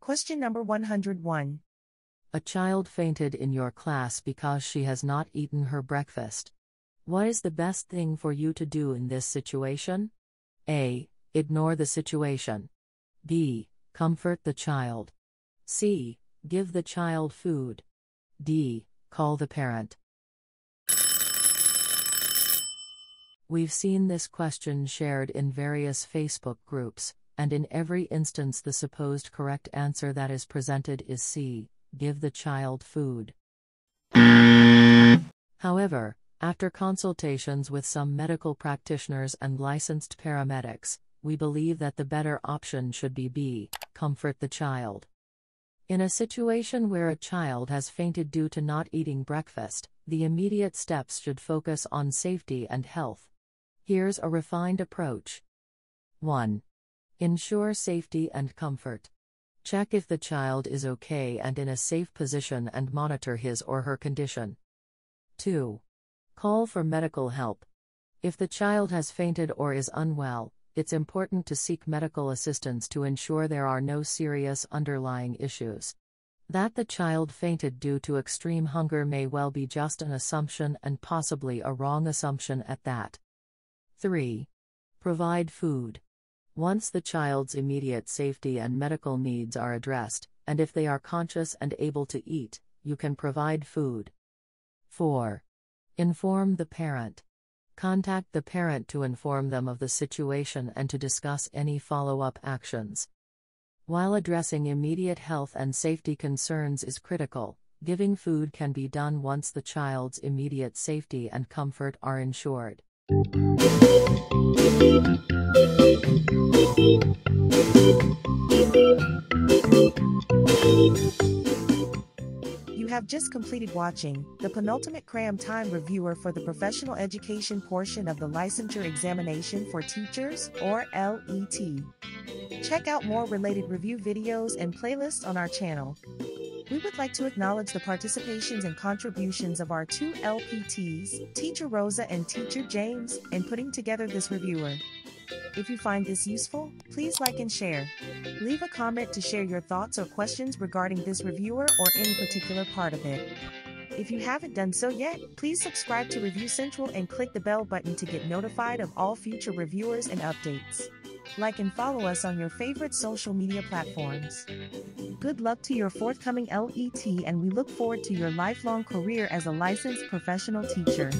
Question number 101. A child fainted in your class because she has not eaten her breakfast. What is the best thing for you to do in this situation? A. Ignore the situation. B. Comfort the child. C. Give the child food. D. Call the parent. We've seen this question shared in various Facebook groups, and in every instance the supposed correct answer that is presented is C, give the child food. However, after consultations with some medical practitioners and licensed paramedics, we believe that the better option should be B, comfort the child. In a situation where a child has fainted due to not eating breakfast, the immediate steps should focus on safety and health. Here's a refined approach. 1. Ensure safety and comfort. Check if the child is okay and in a safe position and monitor his or her condition. 2. Call for medical help. If the child has fainted or is unwell, it's important to seek medical assistance to ensure there are no serious underlying issues. That the child fainted due to extreme hunger may well be just an assumption and possibly a wrong assumption at that. 3. Provide food. Once the child's immediate safety and medical needs are addressed, and if they are conscious and able to eat, you can provide food. 4. Inform the parent. Contact the parent to inform them of the situation and to discuss any follow-up actions. While addressing immediate health and safety concerns is critical, giving food can be done once the child's immediate safety and comfort are ensured. You You have just completed watching the penultimate cram time reviewer for the professional education portion of the Licensure Examination for Teachers, or LET. Check out more related review videos and playlists on our channel. We would like to acknowledge the participations and contributions of our two LPTs, Teacher Rosa and Teacher James, in putting together this reviewer. If you find this useful, please like and share. Leave a comment to share your thoughts or questions regarding this reviewer or any particular part of it. If you haven't done so yet, please subscribe to Review Central and click the bell button to get notified of all future reviewers and updates. Like and follow us on your favorite social media platforms. Good luck to your forthcoming LET, and we look forward to your lifelong career as a licensed professional teacher.